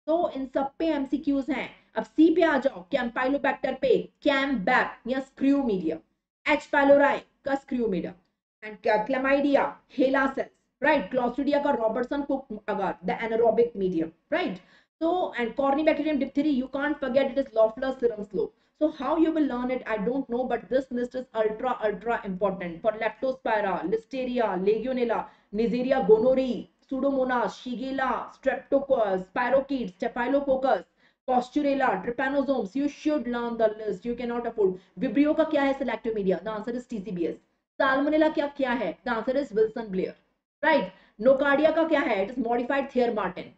So in sab pe MCQs hain. Ab C pe aa jao. Campylobacter pe Cambac ya screw medium. H. pylori ka screw medium. And chlamydia, HeLa cells, right? Clostridia ka Robertson Cook agar, the anaerobic medium, right? So, and Corynebacterium diphtheria, you can't forget it is Loeffler's serum slope. So, how you will learn it, I don't know, but this list is ultra, ultra important for Leptospira, Listeria, Legionella, Neisseria gonorrhoeae, Pseudomonas, Shigella, Streptococcus, Spirochetes, Staphylococcus, Posturella, Trypanosomes. You should learn the list, you cannot afford. Vibrio ka kya hai selective media? The answer is TCBS. Salmonella kya hai? The answer is Wilson Blair, right? Nocardia ka kya hai? It is modified Thier-Martin.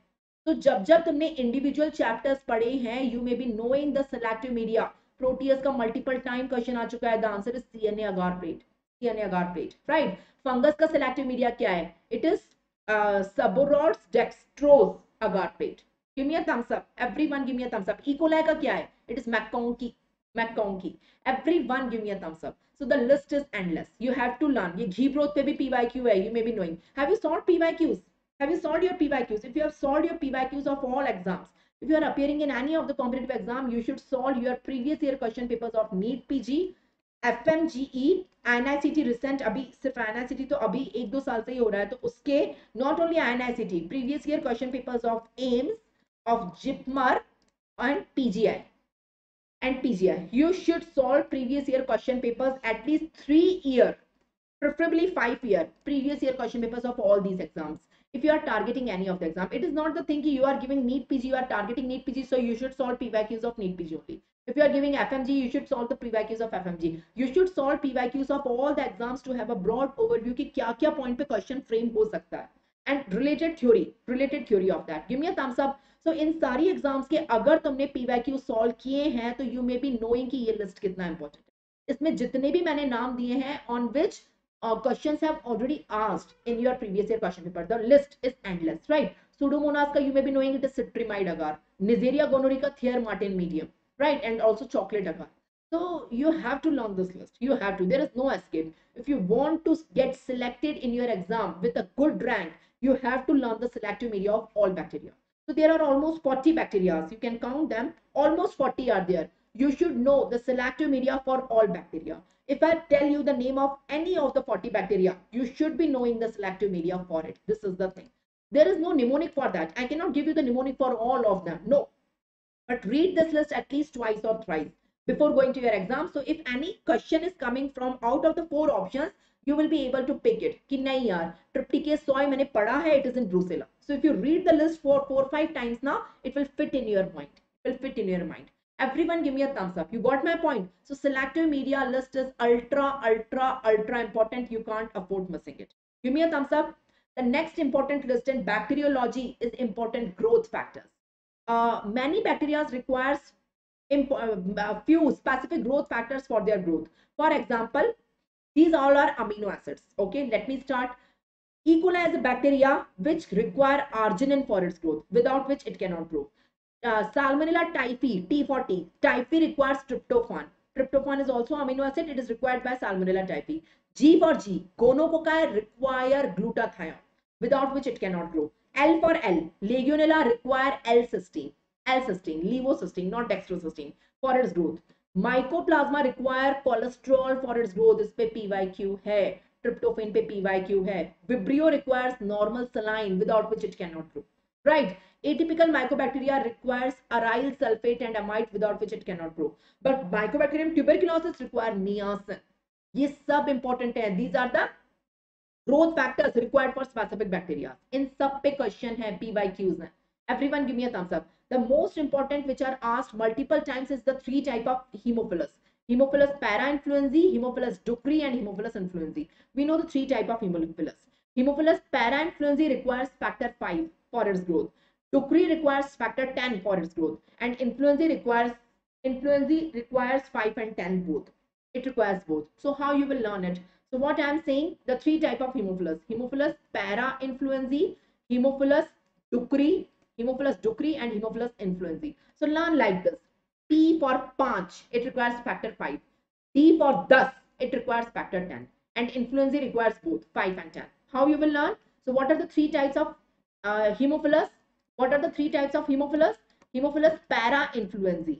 So jab tumne individual chapters padhe hain, you may be knowing the selective media. Proteus ka multiple time question aa chuka hai. The answer is CNA agar plate. CNA agar plate, right? Fungus ka selective media kya hai? It is Saborod's dextrose agar plate. Give me a thumbs up. Everyone give me a thumbs up. E. coli ka kya hai? It is McConkey. Everyone give me a thumbs up. So the list is endless. You have to learn. Ye ghee broth pe bhi PYQ hai. You may be knowing. Have you solved PYQs? Have you solved your PYQs? If you have solved your PYQs of all exams, if you are appearing in any of the competitive exam, you should solve your previous year question papers of NEET PG, FMGE, NICT recent. Abhi sirf NICT to abhi 1-2 saal se hi ho raha hai. To uske not only NICT, previous year question papers of AIMS, of JIPMER and PGI. And PGI, you should solve previous year question papers at least 3 year, preferably 5 year previous year question papers of all these exams. If you are targeting any of the exam, it is not the thing you are giving NEET PG, you are targeting NEET PG, so you should solve PYQs of NEET PG only. If you are giving FMG, you should solve the PYQs of FMG. You should solve PYQs of all the exams to have a broad overview ki kya kya point pe question frame ho sakta hai. And related theory of that. Give me a thumbs up. So in सारी exams के अगर तुमने PYQ solve किए हैं तो you may be knowing कि ये list कितना important है. इसमें जितने भी मैंने नाम दिए हैं on which questions have already asked in your previous year question paper. The list is endless, right? Pseudomonas का you may be knowing it is citrimide agar. Neisseria gonorrhoeae का Thier-Martin medium, right? And also chocolate agar. So you have to learn this list. You have to. There is no escape. If you want to get selected in your exam with a good rank, you have to learn the selective media of all bacteria. So there are almost 40 bacteria. You can count them. Almost 40 are there. You should know the selective media for all bacteria. If I tell you the name of any of the 40 bacteria, you should be knowing the selective media for it. This is the thing. There is no mnemonic for that. I cannot give you the mnemonic for all of them. No. But read this list at least twice or thrice before going to your exam. So if any question is coming from out of the 4 options, you will be able to pick it. Ki nahi yaar, Triptychus soy maine padha hai, it is in Brucella. So if you read the list for 4-5 times now, it will fit in your mind. It will fit in your mind. Everyone give me a thumbs up. You got my point. So selective media list is ultra, ultra, ultra important. You can't afford missing it. Give me a thumbs up. The next important list in bacteriology is important growth factors. Many bacteria requires few specific growth factors for their growth. For example, These all are amino acids. Okay, let me start. E. coli is a bacteria which require arginine for its growth, without which it cannot grow. Salmonella typhi, T for T. Typhi requires tryptophan. Tryptophan is also amino acid. It is required by Salmonella typhi. G for G. Gonococci require glutathione, without which it cannot grow. L for L. Legionella require L-cysteine. L-cysteine, levocystine, not dextrocystine, for its growth. Mycoplasma require cholesterol for its growth. This pe PYQ hai. Tryptophan pe PYQ hai. Vibrio requires normal saline, without which it cannot grow. Right. Atypical mycobacteria requires aryl sulfate and amide, without which it cannot grow. But Mycobacterium tuberculosis require niacin. These sub important hai. These are the growth factors required for specific bacteria. In sub pe question hai, PYQs hai. Everyone give me a thumbs up. The most important which are asked multiple times is the three type of Haemophilus. Haemophilus parainfluenzae, Haemophilus ducreyi and Haemophilus influenzae. We know the three type of Haemophilus. Haemophilus parainfluenzae requires factor 5 for its growth. Ducreyi requires factor 10 for its growth. And influenzae requires 5 and 10 both. It requires both. So how you will learn it? So what I am saying, the three type of Haemophilus. Haemophilus parainfluenzae, Haemophilus ducreyi, Haemophilus ducreyi and Haemophilus influenzae. So learn like this. P for 5, it requires factor 5. D for 10, it requires factor 10. And influenzae requires both 5 and 10. How you will learn? So what are the three types of Haemophilus? What are the three types of Haemophilus? Haemophilus parainfluenzae,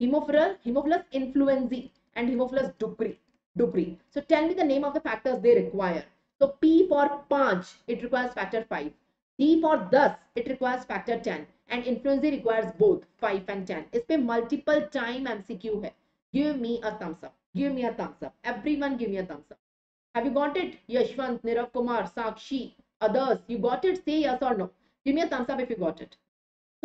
Haemophilus influenzae and Haemophilus ducreyi. So tell me the name of the factors they require. So P for 5, it requires factor 5. D for 10, it requires factor 10 and influenzae requires both 5 and 10. Is pe multiple time MCQ hai. Give me a thumbs up. Give me a thumbs up. Everyone give me a thumbs up. Have you got it? Yashwant, Nirav Kumar, Sakshi, others. You got it? Say yes or no. Give me a thumbs up if you got it.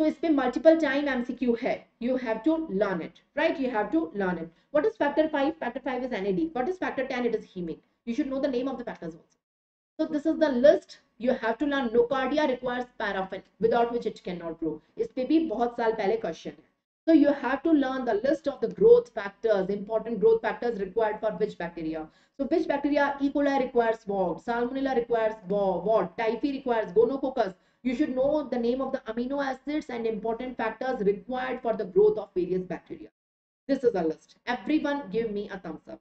So is pe multiple time MCQ hai. You have to learn it. Right? You have to learn it. What is factor 5? Factor 5 is NAD. What is factor 10? It is hemic. You should know the name of the factors also. So this is the list. You have to learn. Nocardia requires paraffin, without which it cannot grow. Is pe bhi bahut saal pehle question hai. So you have to learn the list of the growth factors, important growth factors required for which bacteria. So which bacteria? E. coli requires what? Salmonella requires what? Typhi requires gonococcus. You should know the name of the amino acids and important factors required for the growth of various bacteria. This is a list. Everyone give me a thumbs up.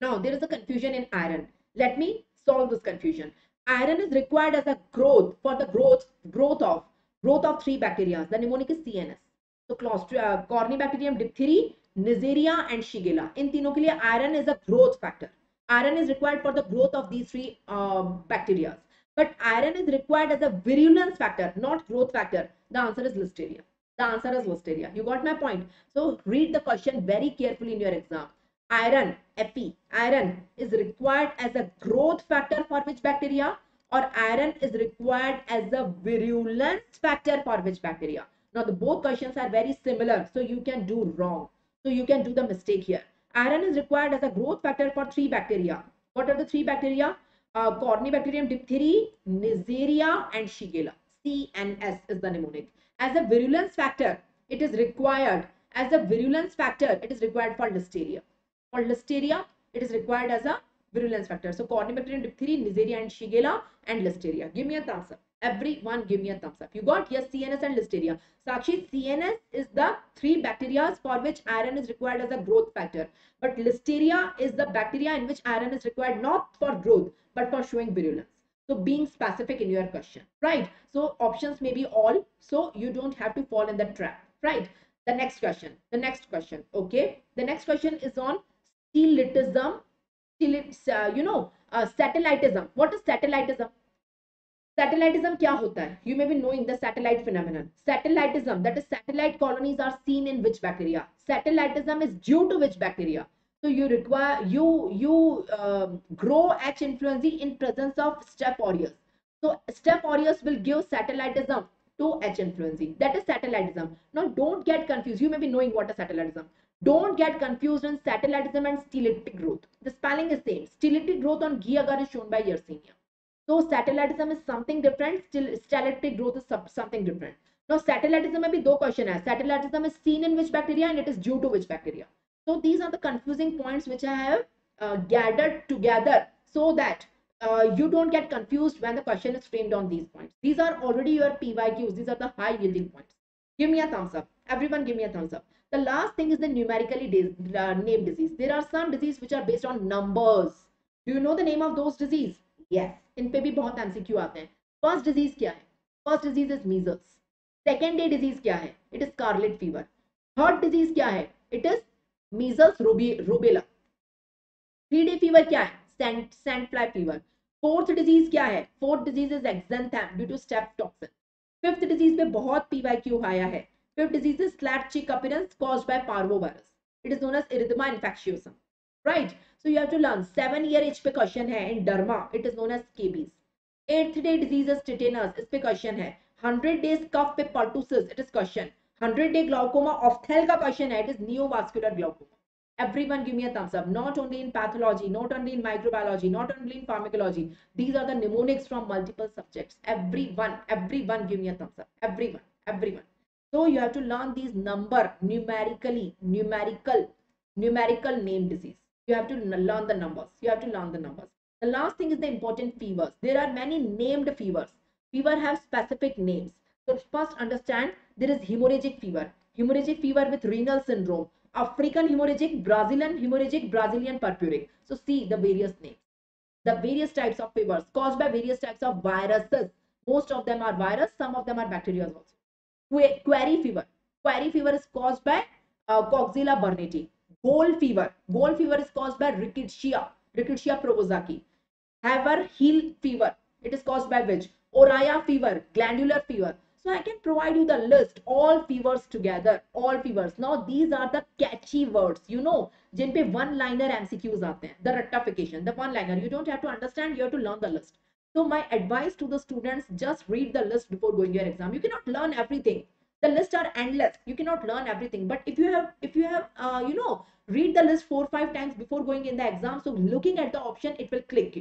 Now there is a confusion in iron. Let me solve this confusion. Iron is required as a growth for the growth of three bacteria. The mnemonic is CNS. So Corynebacterium diphtheria, Neisseria and Shigella. In तीनों के लिए iron is a growth factor. Iron is required for the growth of these three bacteria. But iron is required as a virulence factor, not growth factor. The answer is Listeria. The answer is Listeria. You got my point. So read the question very carefully in your exam. Iron, Fe, iron is required as a growth factor for which bacteria, or iron is required as a virulence factor for which bacteria. Now the both questions are very similar, so you can do wrong. So you can do the mistake here. Iron is required as a growth factor for three bacteria. What are the three bacteria? Corynebacterium diphtheria, Neisseria and Shigella. C and S is the mnemonic. As a virulence factor, it is required. As a virulence factor, it is required for Listeria. For Listeria, it is required as a virulence factor. So Corynebacterium diphtheria, Neisseria and Shigella and Listeria. Give me a thumbs up. Everyone give me a thumbs up. You got? Yes, CNS and Listeria. Sakshi, CNS is the three bacteria for which iron is required as a growth factor. But Listeria is the bacteria in which iron is required not for growth but for showing virulence. So being specific in your question. Right. So options may be all. So you don't have to fall in the trap. Right. The next question. The next question. Okay. The next question is on Stellitism, satellitism. What is satellitism? Satellitism kya hota hai? You may be knowing the satellite phenomenon. Satellitism, that is satellite colonies are seen in which bacteria? Satellitism is due to which bacteria? So you require, grow H. influenzae in presence of Strep aureus. So Strep aureus will give satellitism to H. influenzae. That is satellitism. Now don't get confused. You may be knowing what is satellitism. Don't get confused on satellitism and stellitic growth. The spelling is same. Stellitic growth on ghee agar is shown by Yersinia. So satellitism is something different. Stellitic growth is something different. Now satellitism may be two question hai. Satellitism is seen in which bacteria and it is due to which bacteria. So these are the confusing points which I have gathered together so that you don't get confused when the question is framed on these points. These are already your PYQs. These are the high yielding points. Give me a thumbs up. Everyone give me a thumbs up. The last thing is the numerically named disease. There are some diseases which are based on numbers. Do you know the name of those disease? Yes. In pe bhi bahut MCQ aate hain. First disease kya hai? First disease is measles. Second day disease kya hai? It is scarlet fever. Third disease kya hai? It is measles rubella. 3-day fever kya hai? Sandfly fever. Fourth disease kya hai? Fourth disease is exanthem due to staph toxin. Fifth disease pe bahut PYQ aaya hai. Fifth disease is flat cheek appearance caused by parvovirus. It is known as erythema infectiosum. Right? So you have to learn. 7-year age pe question hai in derma. It is known as scabies. 8th day disease is tetanus. Is pe question hai. 100 days cough pe pertussis. It is question. 100-day glaucoma ophthal ka question hai. It is neovascular glaucoma. Everyone give me a thumbs up. Not only in pathology, not only in microbiology, not only in pharmacology. These are the mnemonics from multiple subjects. Everyone give me a thumbs up. Everyone. So you have to learn these numerical name disease. You have to learn the numbers. The last thing is the important fevers. There are many named fevers. Fever have specific names. So first understand there is hemorrhagic fever. Hemorrhagic fever with renal syndrome. African hemorrhagic, Brazilian purpuric. So see the various names, the various types of fevers caused by various types of viruses. Most of them are virus, some of them are bacteria also. Quarry fever is caused by Coxella burnetii. Gold fever is caused by Rickettsia provozaki. Haemophilus fever, it is caused by which? Oria fever, glandular fever. So I can provide you the list, all fevers together, all fevers. Now these are the catchy words, you know, jin pe one-liner MCQs aate hain, the rectification, the one-liner. You don't have to understand, you have to learn the list. So my advice to the students, just read the list before going your exam. You cannot learn everything. The lists are endless. You cannot learn everything. But if you have, read the list 4-5 times before going in the exam. So looking at the option, it will click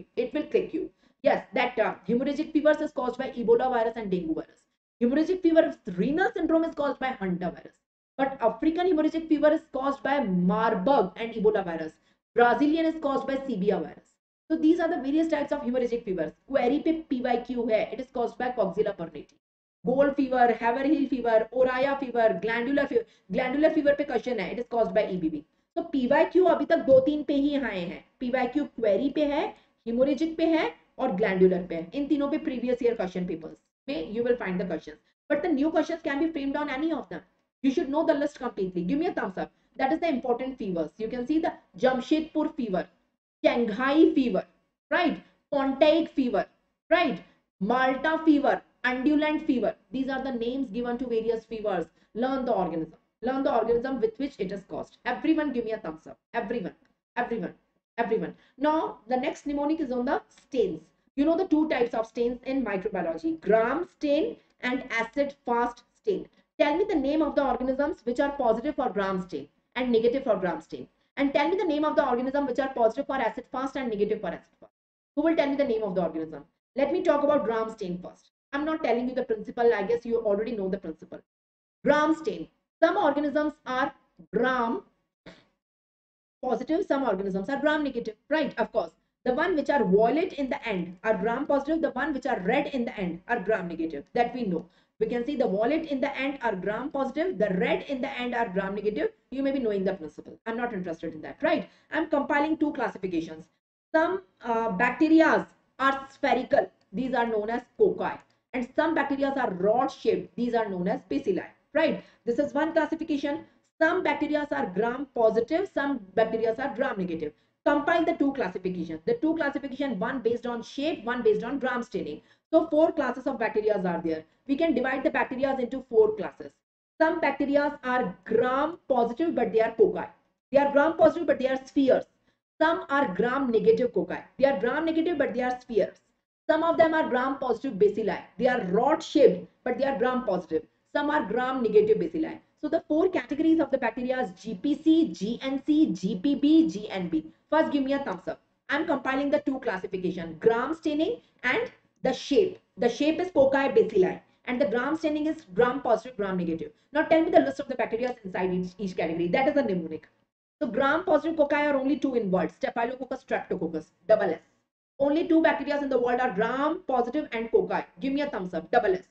you. Yes, that hemorrhagic fevers is caused by Ebola virus and dengue virus. Hemorrhagic fever with renal syndrome is caused by Hunter virus. But African hemorrhagic fever is caused by Marburg and Ebola virus. Brazilian is caused by CBA virus. So these are the various types of hemorrhagic fevers. Query pe PYQ hai. It is caused by Coxella burnetii. Gold fever, Haverhill fever, Oria fever, glandular fever. Glandular fever pe question hai. It is caused by EBV. So PYQ abhi tak 2-3 pe hi aaye hain. PYQ query pe hai, hemorrhagic pe hai aur glandular pe hai. In tino pe previous year question papers. You will find the questions, but the new questions can be framed on any of them. You should know the list completely. Give me a thumbs up. That is the important fevers. You can see the Jamshedpur fever, Shanghai fever, right? Pontic fever, right? Malta fever, Undulant fever. These are the names given to various fevers. Learn the organism. Learn the organism with which it is caused. Everyone give me a thumbs up. Everyone. Now the next mnemonic is on the stains. You know the two types of stains in microbiology, gram stain and acid fast stain. Tell me the name of the organisms which are positive for gram stain and negative for gram stain. And tell me the name of the organism which are positive for acid fast and negative for acid fast. Who will tell me the name of the organism? Let me talk about gram stain first. I'm not telling you the principle. I guess you already know the principle. Gram stain. Some organisms are gram positive. Some organisms are gram negative. Right, of course. The one which are violet in the end are gram positive. The one which are red in the end are gram negative. That we know. We can see the violet in the end are gram positive. The red in the end are gram negative. You may be knowing the principle. I'm not interested in that. Right. I'm compiling two classifications. Some bacteria are spherical. These are known as cocci. And some bacteria are rod shaped. These are known as bacilli. Right. This is one classification. Some bacteria are gram positive. Some bacteria are gram negative. Compile the two classifications. One based on shape, one based on gram staining. So 4 classes of bacteria are there. We can divide the bacteria into 4 classes. Some bacteria are gram positive, but they are cocci. They are gram positive, but they are spheres. Some are gram negative cocci. They are gram negative, but they are spheres. Some of them are gram positive bacilli. They are rod shaped, but they are gram positive. Some are gram negative bacilli. So the 4 categories of the bacteria is GPC, GNC, GPB, GNB. First, give me a thumbs up. I'm compiling the two classification, gram staining and the shape. The shape is cocci bacilli and the gram staining is gram positive, gram negative. Now tell me the list of the bacteria inside each category. That is a mnemonic. So gram-positive cocci are only two in world, Staphylococcus, Streptococcus, double S. Only two bacteria in the world are gram-positive and cocci. Give me a thumbs up, double S.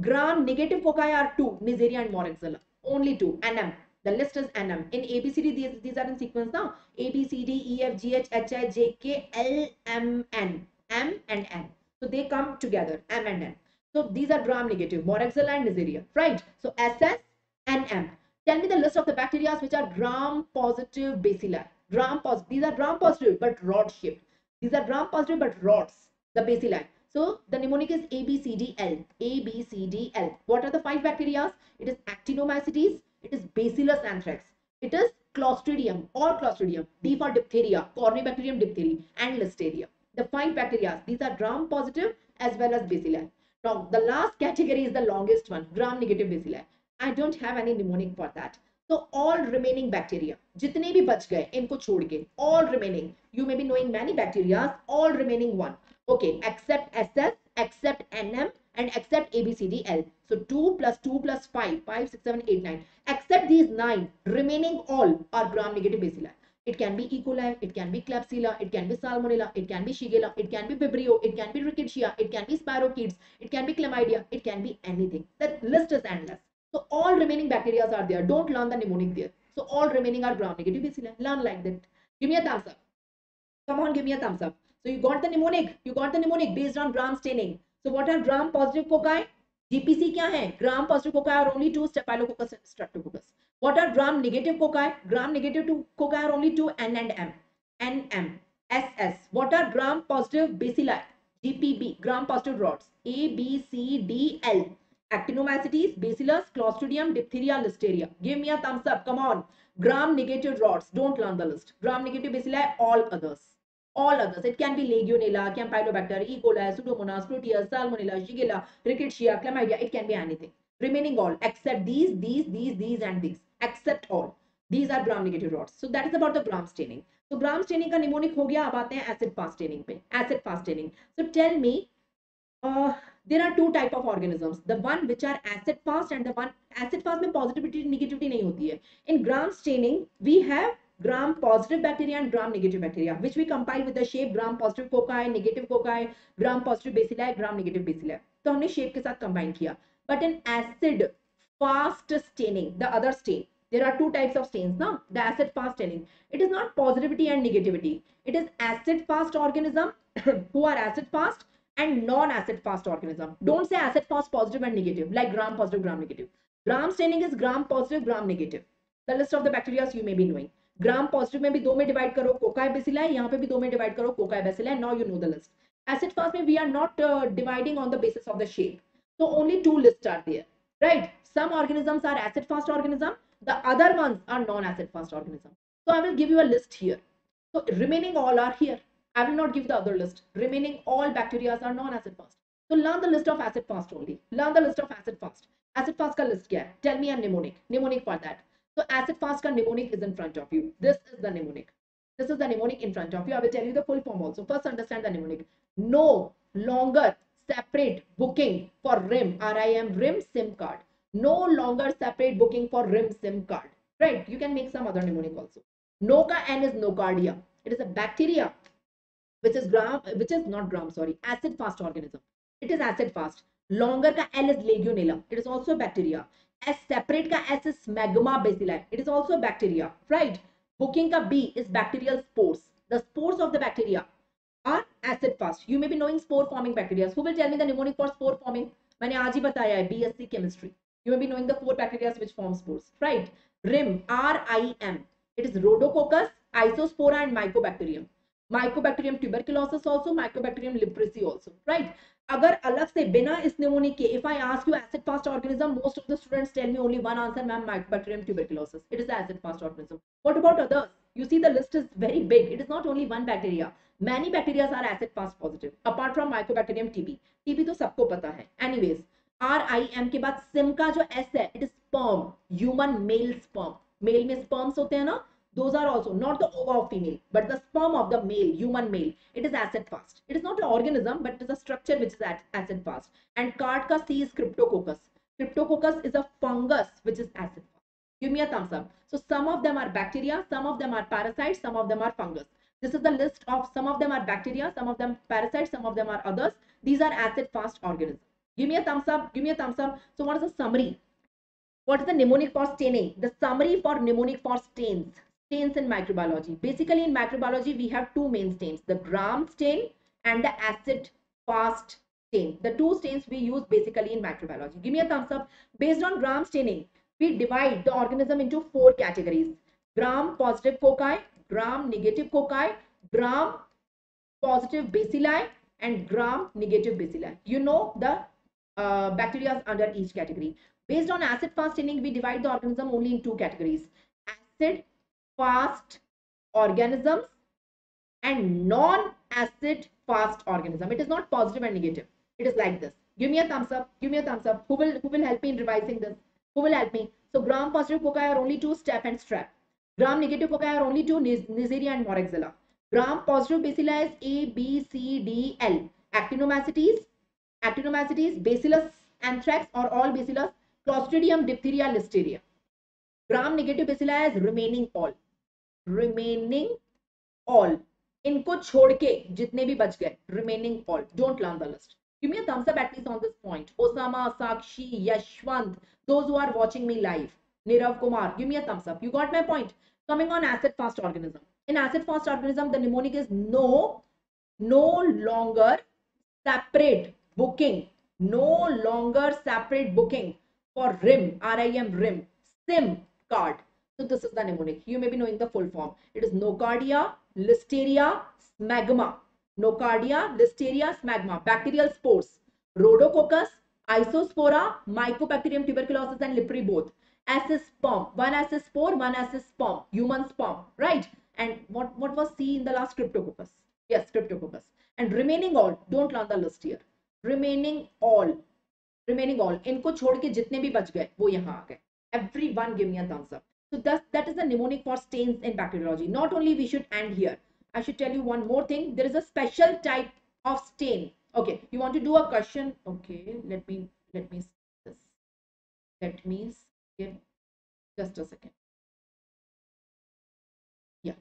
Gram-negative cocci are two, Neisseria and Bordetella. Only two, NM. The list is NM. In ABCD, these are in sequence now. ABCD, EFGH, HI, JK, L, M, N. M and N. So they come together, M and N. So these are gram-negative, Bordetella and Neisseria, right? So SS and M. Tell me the list of the bacteria which are gram-positive bacilli. Gram-positive, these are gram-positive but rod-shaped. These are gram-positive but rods, the bacilli. So the mnemonic is ABCDL. ABCDL. What are the five bacteria? It is Actinomycetes. It is Bacillus anthracis. It is Clostridium or Clostridium, D for diphtheria, Corynebacterium diphtheria, and Listeria. The five bacteria. These are gram-positive as well as bacilli. Now the last category is the longest one, gram-negative bacilli. I don't have any mnemonic for that. So all remaining bacteria, jitne bhi bach gaye, inko chhod ke, all remaining. You may be knowing many bacteria, all remaining one. Okay, except SS, except NM, and except ABCDL. So 2 + 2 + 5, 5, 6, 7, 8, 9. Except these 9, remaining all are gram-negative bacilli. It can be E. coli, it can be Klebsiella, it can be Salmonella, it can be Shigella, it can be Vibrio, it can be Rickettsia, it can be Spirochetes, it can be Chlamydia, it can be anything. That list is endless. So all remaining bacteria are there. Don't learn the mnemonic there. So all remaining are gram-negative bacilli. Learn like that. Give me a thumbs up. Come on, give me a thumbs up. So you got the mnemonic. You got the mnemonic based on gram staining. So what are gram-positive cocci? GPC kya hai? Gram-positive cocci are only two, Staphylococcus and Streptococcus. What are gram-negative cocci? Gram-negative cocci are only two, N and M. NM. SS. What are gram-positive bacilli? GPB. Gram-positive rods. ABCDL. Actinomycetes, Bacillus, Clostridium, Diphtheria, Listeria. Give me a thumbs up. Come on. Gram-negative rods. Don't learn the list. Gram-negative bacilli, all others. All others. It can be Legionella, Campylobacter, E. coli, Pseudomonas, Proteus, Salmonella, Shigella, Rickettsia, Chlamydia. It can be anything. Remaining all. Except these, and these. Except all. These are gram-negative rods. So that is about the gram staining. So gram staining ka mnemonic ho gaya. Ab aate hain acid-fast staining pe. Acid-fast staining. So tell me, there are two type of organisms, the one which are acid fast and the one acid fast mein positivity negativity nahi hoti hai. In gram staining we have gram positive bacteria and gram negative bacteria, which we compile with the shape gram positive cocci, negative cocci, gram positive bacilli, gram negative bacilli. So humne shape ke sath combine kiya. But in acid fast staining, the other stain, there are two types of stains now, the acid fast staining. It is not positivity and negativity. It is acid fast organism who are acid fast and non-acid fast organism. Don't say acid fast positive and negative like gram positive, gram negative. Gram staining is gram positive, gram negative. The list of the bacteria you may be knowing. Gram positive में भी दो में divide करो cocci bacilli, यहाँ पे भी दो में divide करो cocci bacilli. Now you know the list. Acid fast में we are not dividing on the basis of the shape. So only two lists are there, right? Some organisms are acid fast organism. The other ones are non-acid fast organism. So I will give you a list here. So remaining all are here. I will not give the other list. Remaining all bacteria are non-acid fast. So learn the list of acid fast only. Learn the list of acid fast. Acid fast ka list kya hai? Tell me a mnemonic. Mnemonic for that. So acid fast ka mnemonic is in front of you. This is the mnemonic. This is the mnemonic in front of you. I will tell you the full form also. First understand the mnemonic. No longer separate booking for RIM. R-I-M, RIM SIM card. No longer separate booking for RIM SIM card. Right? You can make some other mnemonic also. No ka N is nocardia. It is a bacteria which is acid fast organism. It is acid fast. Longer ka L is Legionella. It is also bacteria. S separate ka S is Smegma bacilli. It is also bacteria, right? Booking ka B is bacterial spores. The spores of the bacteria are acid fast. You may be knowing spore forming bacteria. Who will tell me the mnemonic for spore forming? Maine aaj hi bataya hai, BSc chemistry. You may be knowing the four bacteria which form spores, right? RIM, R-I-M. It is Rhodococcus, Isospora and Mycobacterium. Mycobacterium tuberculosis also, Mycobacterium leprae also, right? Agar alag se bina is mnemonic ke, if I ask you acid fast organism, most of the students tell me only one answer, ma'am, Mycobacterium tuberculosis. It is the acid fast organism. What about others? You see the list is very big. It is not only one bacteria. Many bacteria are acid fast positive, apart from Mycobacterium TB. TB to sabko pata hai. Anyways, RIM ke baad SIM ka jo S hai, it is sperm, human male sperm. Male mein sperms hote hai na? Those are also not the ova of female, but the sperm of the male, human male. It is acid fast. It is not an organism, but it is a structure which is acid fast. And card ka C is Cryptococcus. Cryptococcus is a fungus which is acid fast. Give me a thumbs up. So some of them are bacteria, some of them are parasites, some of them are fungus. This is the list of some of them are bacteria, some of them parasites, some of them are others. These are acid-fast organisms. Give me a thumbs up. Give me a thumbs up. So what is the summary? What is the mnemonic for staining? The summary for mnemonic for stains. Stains in microbiology. Basically in microbiology we have two main stains. The gram stain and the acid-fast stain. The two stains we use basically in microbiology. Give me a thumbs up. Based on gram staining, we divide the organism into four categories. Gram-positive cocci, gram-negative cocci, gram-positive bacilli, and gram-negative bacilli. You know the bacteria under each category. Based on acid-fast staining, we divide the organism only in two categories. Acid-fast organisms and non-acid-fast organism. It is not positive and negative. It is like this. Give me a thumbs up. Give me a thumbs up. Who will help me in revising this? Who will help me? So gram-positive cocci are only two, staph and strep. Gram-negative cocci are only two, Neisseria and Moraxella. Gram-positive bacilli is A, B, C, D, L. Actinomycetes, Bacillus anthracis or all Bacillus, Clostridium, diphtheria, Listeria. Gram-negative bacilli is remaining all. Remaining all. Inko chhod ke jitne bhi bach gaye. Remaining all. Don't learn the list. Give me a thumbs up at least on this point. Osama, Sakshi, Yashwant, those who are watching me live. Nirav Kumar, give me a thumbs up. You got my point. Coming on acid-fast organism. In acid-fast organism, the mnemonic is no longer separate booking. No longer separate booking for RIM, R-I-M, RIM, SIM card. So this is the mnemonic. You may be knowing the full form. It is Nocardia, Listeria, Smegma. Nocardia, Listeria, Smegma, bacterial spores, Rhodococcus, Isospora, Mycobacterium tuberculosis and leprae both. Acesperm, one acesspore, one acesperm, human sperm, right? And what was C in the last? Cryptococcus. Yes, Cryptococcus. And remaining all, don't learn the list here. Remaining all, इनको छोड़ के जितने भी बच गए, वो यहाँ आ गए. Everyone give me a thumbs up. So that is the mnemonic for stains in bacteriology. Not only we should end here. I should tell you one more thing. There is a special type of stain. Okay, you want to do a question? Okay, let me skip this. Let me skip just a second. Yeah.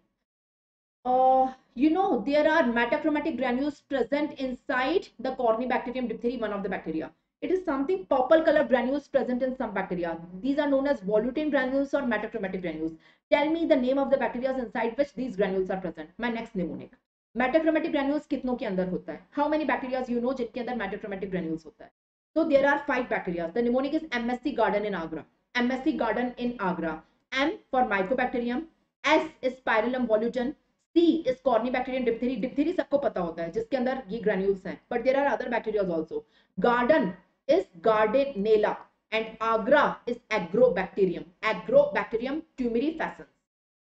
You know there are metachromatic granules present inside the Corynebacterium diphtheria, one of the bacteria. It is something purple color granules present in some bacteria. These are known as volutin granules or metachromatic granules. Tell me the name of the bacteria inside which these granules are present. My next mnemonic. Metachromatic granules कितनों के अंदर होता है? How many bacteria you know जिनके अंदर metachromatic granules होता है? So there are 5 bacteria. The mnemonic is MSC garden in Agra. MSC garden in Agra. M for Mycobacterium. S is Spirillum volutin. C is Corynebacterium diphtheria. Diphtheria सबको पता होता है जिसके अंदर ये granules हैं. But there are other bacteria also. Garden is Gardnerella and Agra is Agrobacterium. Agrobacterium tuberifacens.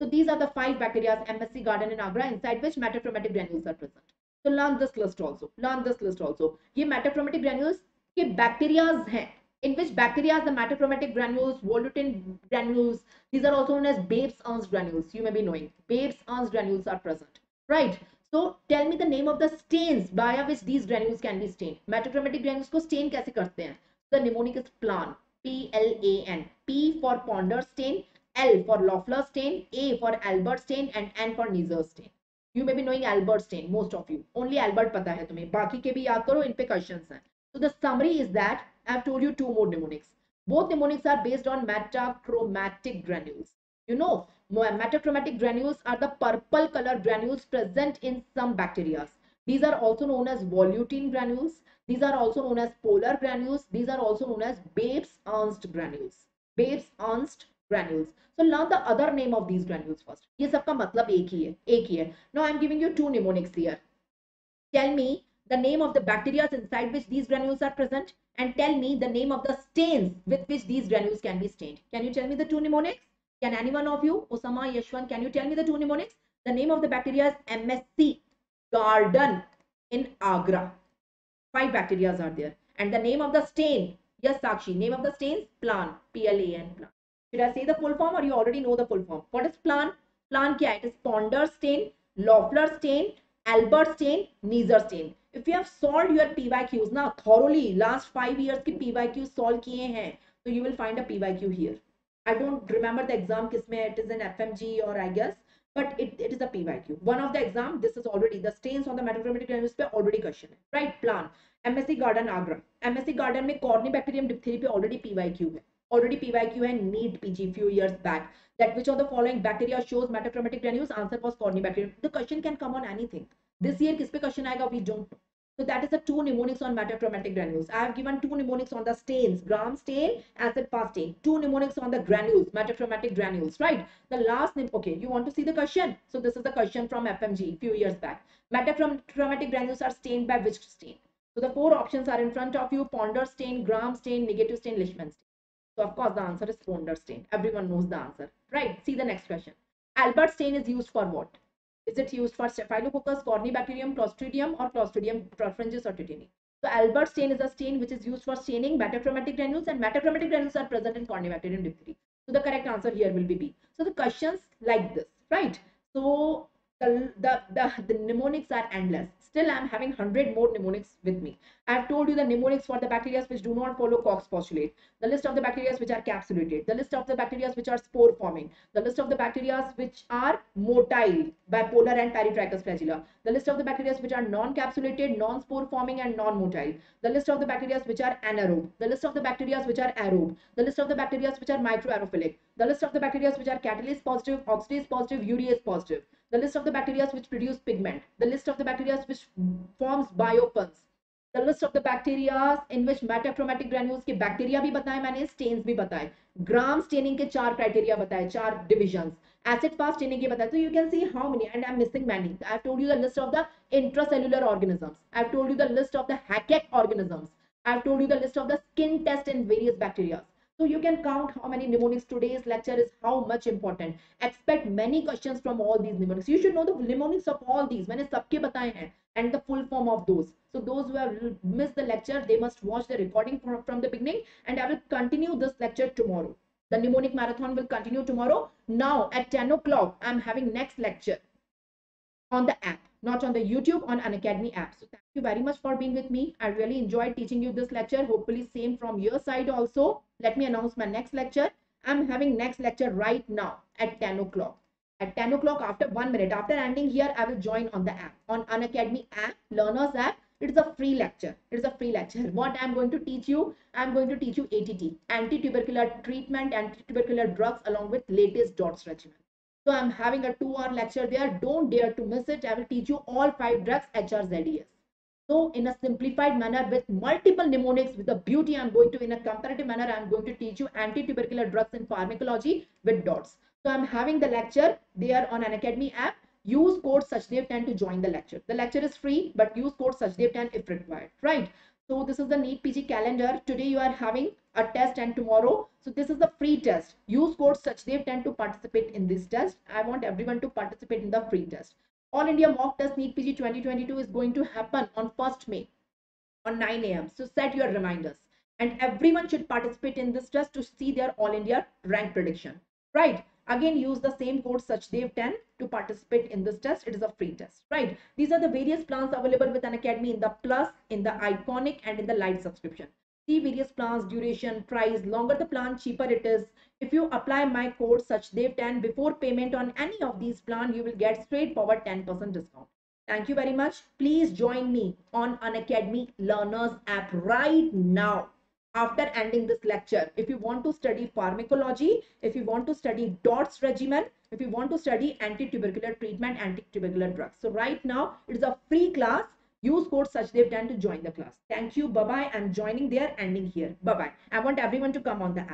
So these are the 5 bacteria, MSC garden in Agra, inside which metachromatic granules are present. So learn this list also. Learn this list also. Ye metachromatic granules ke bacteria hain. In which bacteria the metachromatic granules, volutin granules, these are also known as Babes-Ernst granules. You may be knowing. Babes-Ernst granules are present. Right. So tell me the name of the stains by which these granules can be stained. Metachromatic granules को stain कैसे करते हैं? The mnemonic is plan. P-L-A-N. P for Ponder stain, L for Loeffler stain, A for Albert stain, and N for Neisser stain. You may be knowing Albert stain, most of you. Only Albert पता है तुम्हें. बाकी के भी याद करो, इन पे questions हैं. So the summary is that I have told you 2 more mnemonics. Both mnemonics are based on metachromatic granules. You know, metachromatic granules are the purple color granules present in some bacteria. These are also known as volutin granules. These are also known as polar granules. These are also known as Babes-Ernst granules. Babes-Ernst granules. So learn the other name of these granules first. ये सबका मतलब एक ही है, एक ही है. Now I am giving you 2 mnemonics here. Tell me the name of the bacteria inside which these granules are present, and tell me the name of the stains with which these granules can be stained. Can you tell me the 2 mnemonics? Can anyone of you, Osama, Yashwan, can you tell me the 2 mnemonics? The name of the bacteria is MSC garden in Agra. 5 bacteria are there. And the name of the stain, yes, Sakshi, name of the stains, plan, P-L-A-N, plan. Should I say the full form or you already know the full form? What is plan? Plan kya? It is Ponder stain, Loeffler stain, Albert stain, Neisser stain. If you have solved your PYQs, na, thoroughly, last 5 years ki PYQs solve kiye hain, so you will find a PYQ here. I don't remember the exam kisme it is in fmg or I guess, but it is a pyq, one of the exam. This is already the stains on the metachromatic granules pe already question hai, right? Plan msc garden agra, msc garden mein corynebacterium diphtheria pe already pyq hai NEET PG few years back, that which of the following bacteria shows metachromatic granules? Answer was corynebacterium. The question can come on anything. This year kis pe question aayega we don't know. So that is the two mnemonics on metachromatic granules. I have given two mnemonics on the stains, gram stain, acid fast stain. Two mnemonics on the granules, metachromatic granules, right? The last name, okay, you want to see the question? So this is the question from FMG few years back. Metachromatic granules are stained by which stain? So the four options are in front of you: ponder stain, gram stain, negative stain, Leishman stain. So of course the answer is ponder stain. Everyone knows the answer, right? See the next question. Albert stain is used for what? Is it used for Staphylococcus, Corynebacterium, Clostridium, or Clostridium perfringens or tetani? So Albert stain is a stain which is used for staining metachromatic granules, and metachromatic granules are present in Corynebacterium diphtheria. So the correct answer here will be B. So the questions like this, right? So the mnemonics are endless. Still, I am having 100 more mnemonics with me. I have told you the mnemonics for the bacteria which do not follow Koch's postulate, the list of the bacteria which are capsulated, the list of the bacteria which are spore forming, the list of the bacteria which are motile, bipolar and peritrichous flagella, the list of the bacteria which are non-capsulated, non-spore forming and non-motile, the list of the bacteria which are anaerobe, the list of the bacteria which are aerobe, the list of the bacteria which are microaerophilic, the list of the bacteria which are catalase positive, oxidase positive, urease positive, the list of the bacteria which produce pigment, the list of the bacteria which forms biofilms, the list of the bacteria in which metachromatic granules के bacteria भी बताए मैंने, stains भी बताए, gram staining के चार criteria बताए, चार divisions, acid fast staining के बताए. So you can see how many, and I'm missing many. I've told you the list of the intracellular organisms. I've told you the list of the Hackett organisms. I've told you the list of the skin test in various bacteria. So you can count how many mnemonics. Today's lecture is how much important. Expect many questions from all these mnemonics. You should know the mnemonics of all these. मैंने सबके बताए हैं and the full form of those. So those who have missed the lecture, they must watch the recording from the beginning. And I will continue this lecture tomorrow. The mnemonic marathon will continue tomorrow. Now at 10 o'clock, I'm having next lecture on the app, not on the YouTube, on Unacademy app. So thank you very much for being with me. I really enjoyed teaching you this lecture. Hopefully same from your side also. Let me announce my next lecture. I'm having next lecture right now at 10 o'clock. At 10 o'clock, after 1 minute, after ending here, I will join on the app, on Unacademy app, Learners app. It is a free lecture. What I'm going to teach you, I'm going to teach you ATT, anti-tubercular treatment, anti-tubercular drugs, along with latest DOTS regimen. So I'm having a 2-hour lecture there. Don't dare to miss it. I will teach you all 5 drugs, HRZES. So in a simplified manner with multiple mnemonics, with the beauty, I'm going to, in a comparative manner, I'm going to teach you anti-tubercular drugs in pharmacology with DOTS. So I'm having the lecture there on Unacademy app. Use code Sachdev10 to join the lecture. The lecture is free, but use code Sachdev10 if required, right? So this is the NEET PG calendar. Today you are having a test and tomorrow. So this is the free test. Use code Sachdev10 to participate in this test. I want everyone to participate in the free test. All India mock test NEET PG 2022 is going to happen on 1st May on 9 AM. So set your reminders. And everyone should participate in this test to see their All India rank prediction, right? Again, use the same code Sachdev10 to participate in this test. It is a free test, right? These are the various plans available with Unacademy in the Plus, in the Iconic, and in the Lite subscription. See various plans, duration, price. Longer the plan, cheaper it is. If you apply my code Sachdev10 before payment on any of these plans, you will get straightforward 10% discount. Thank you very much. Please join me on Unacademy Learners app right now. After ending this lecture, if you want to study pharmacology, if you want to study DOTS regimen, if you want to study anti-tubercular treatment, anti-tubercular drugs. So right now, it is a free class. Use code Sachdev10 to join the class. Thank you. Bye-bye. I'm joining there, ending here. Bye-bye. I want everyone to come on the app.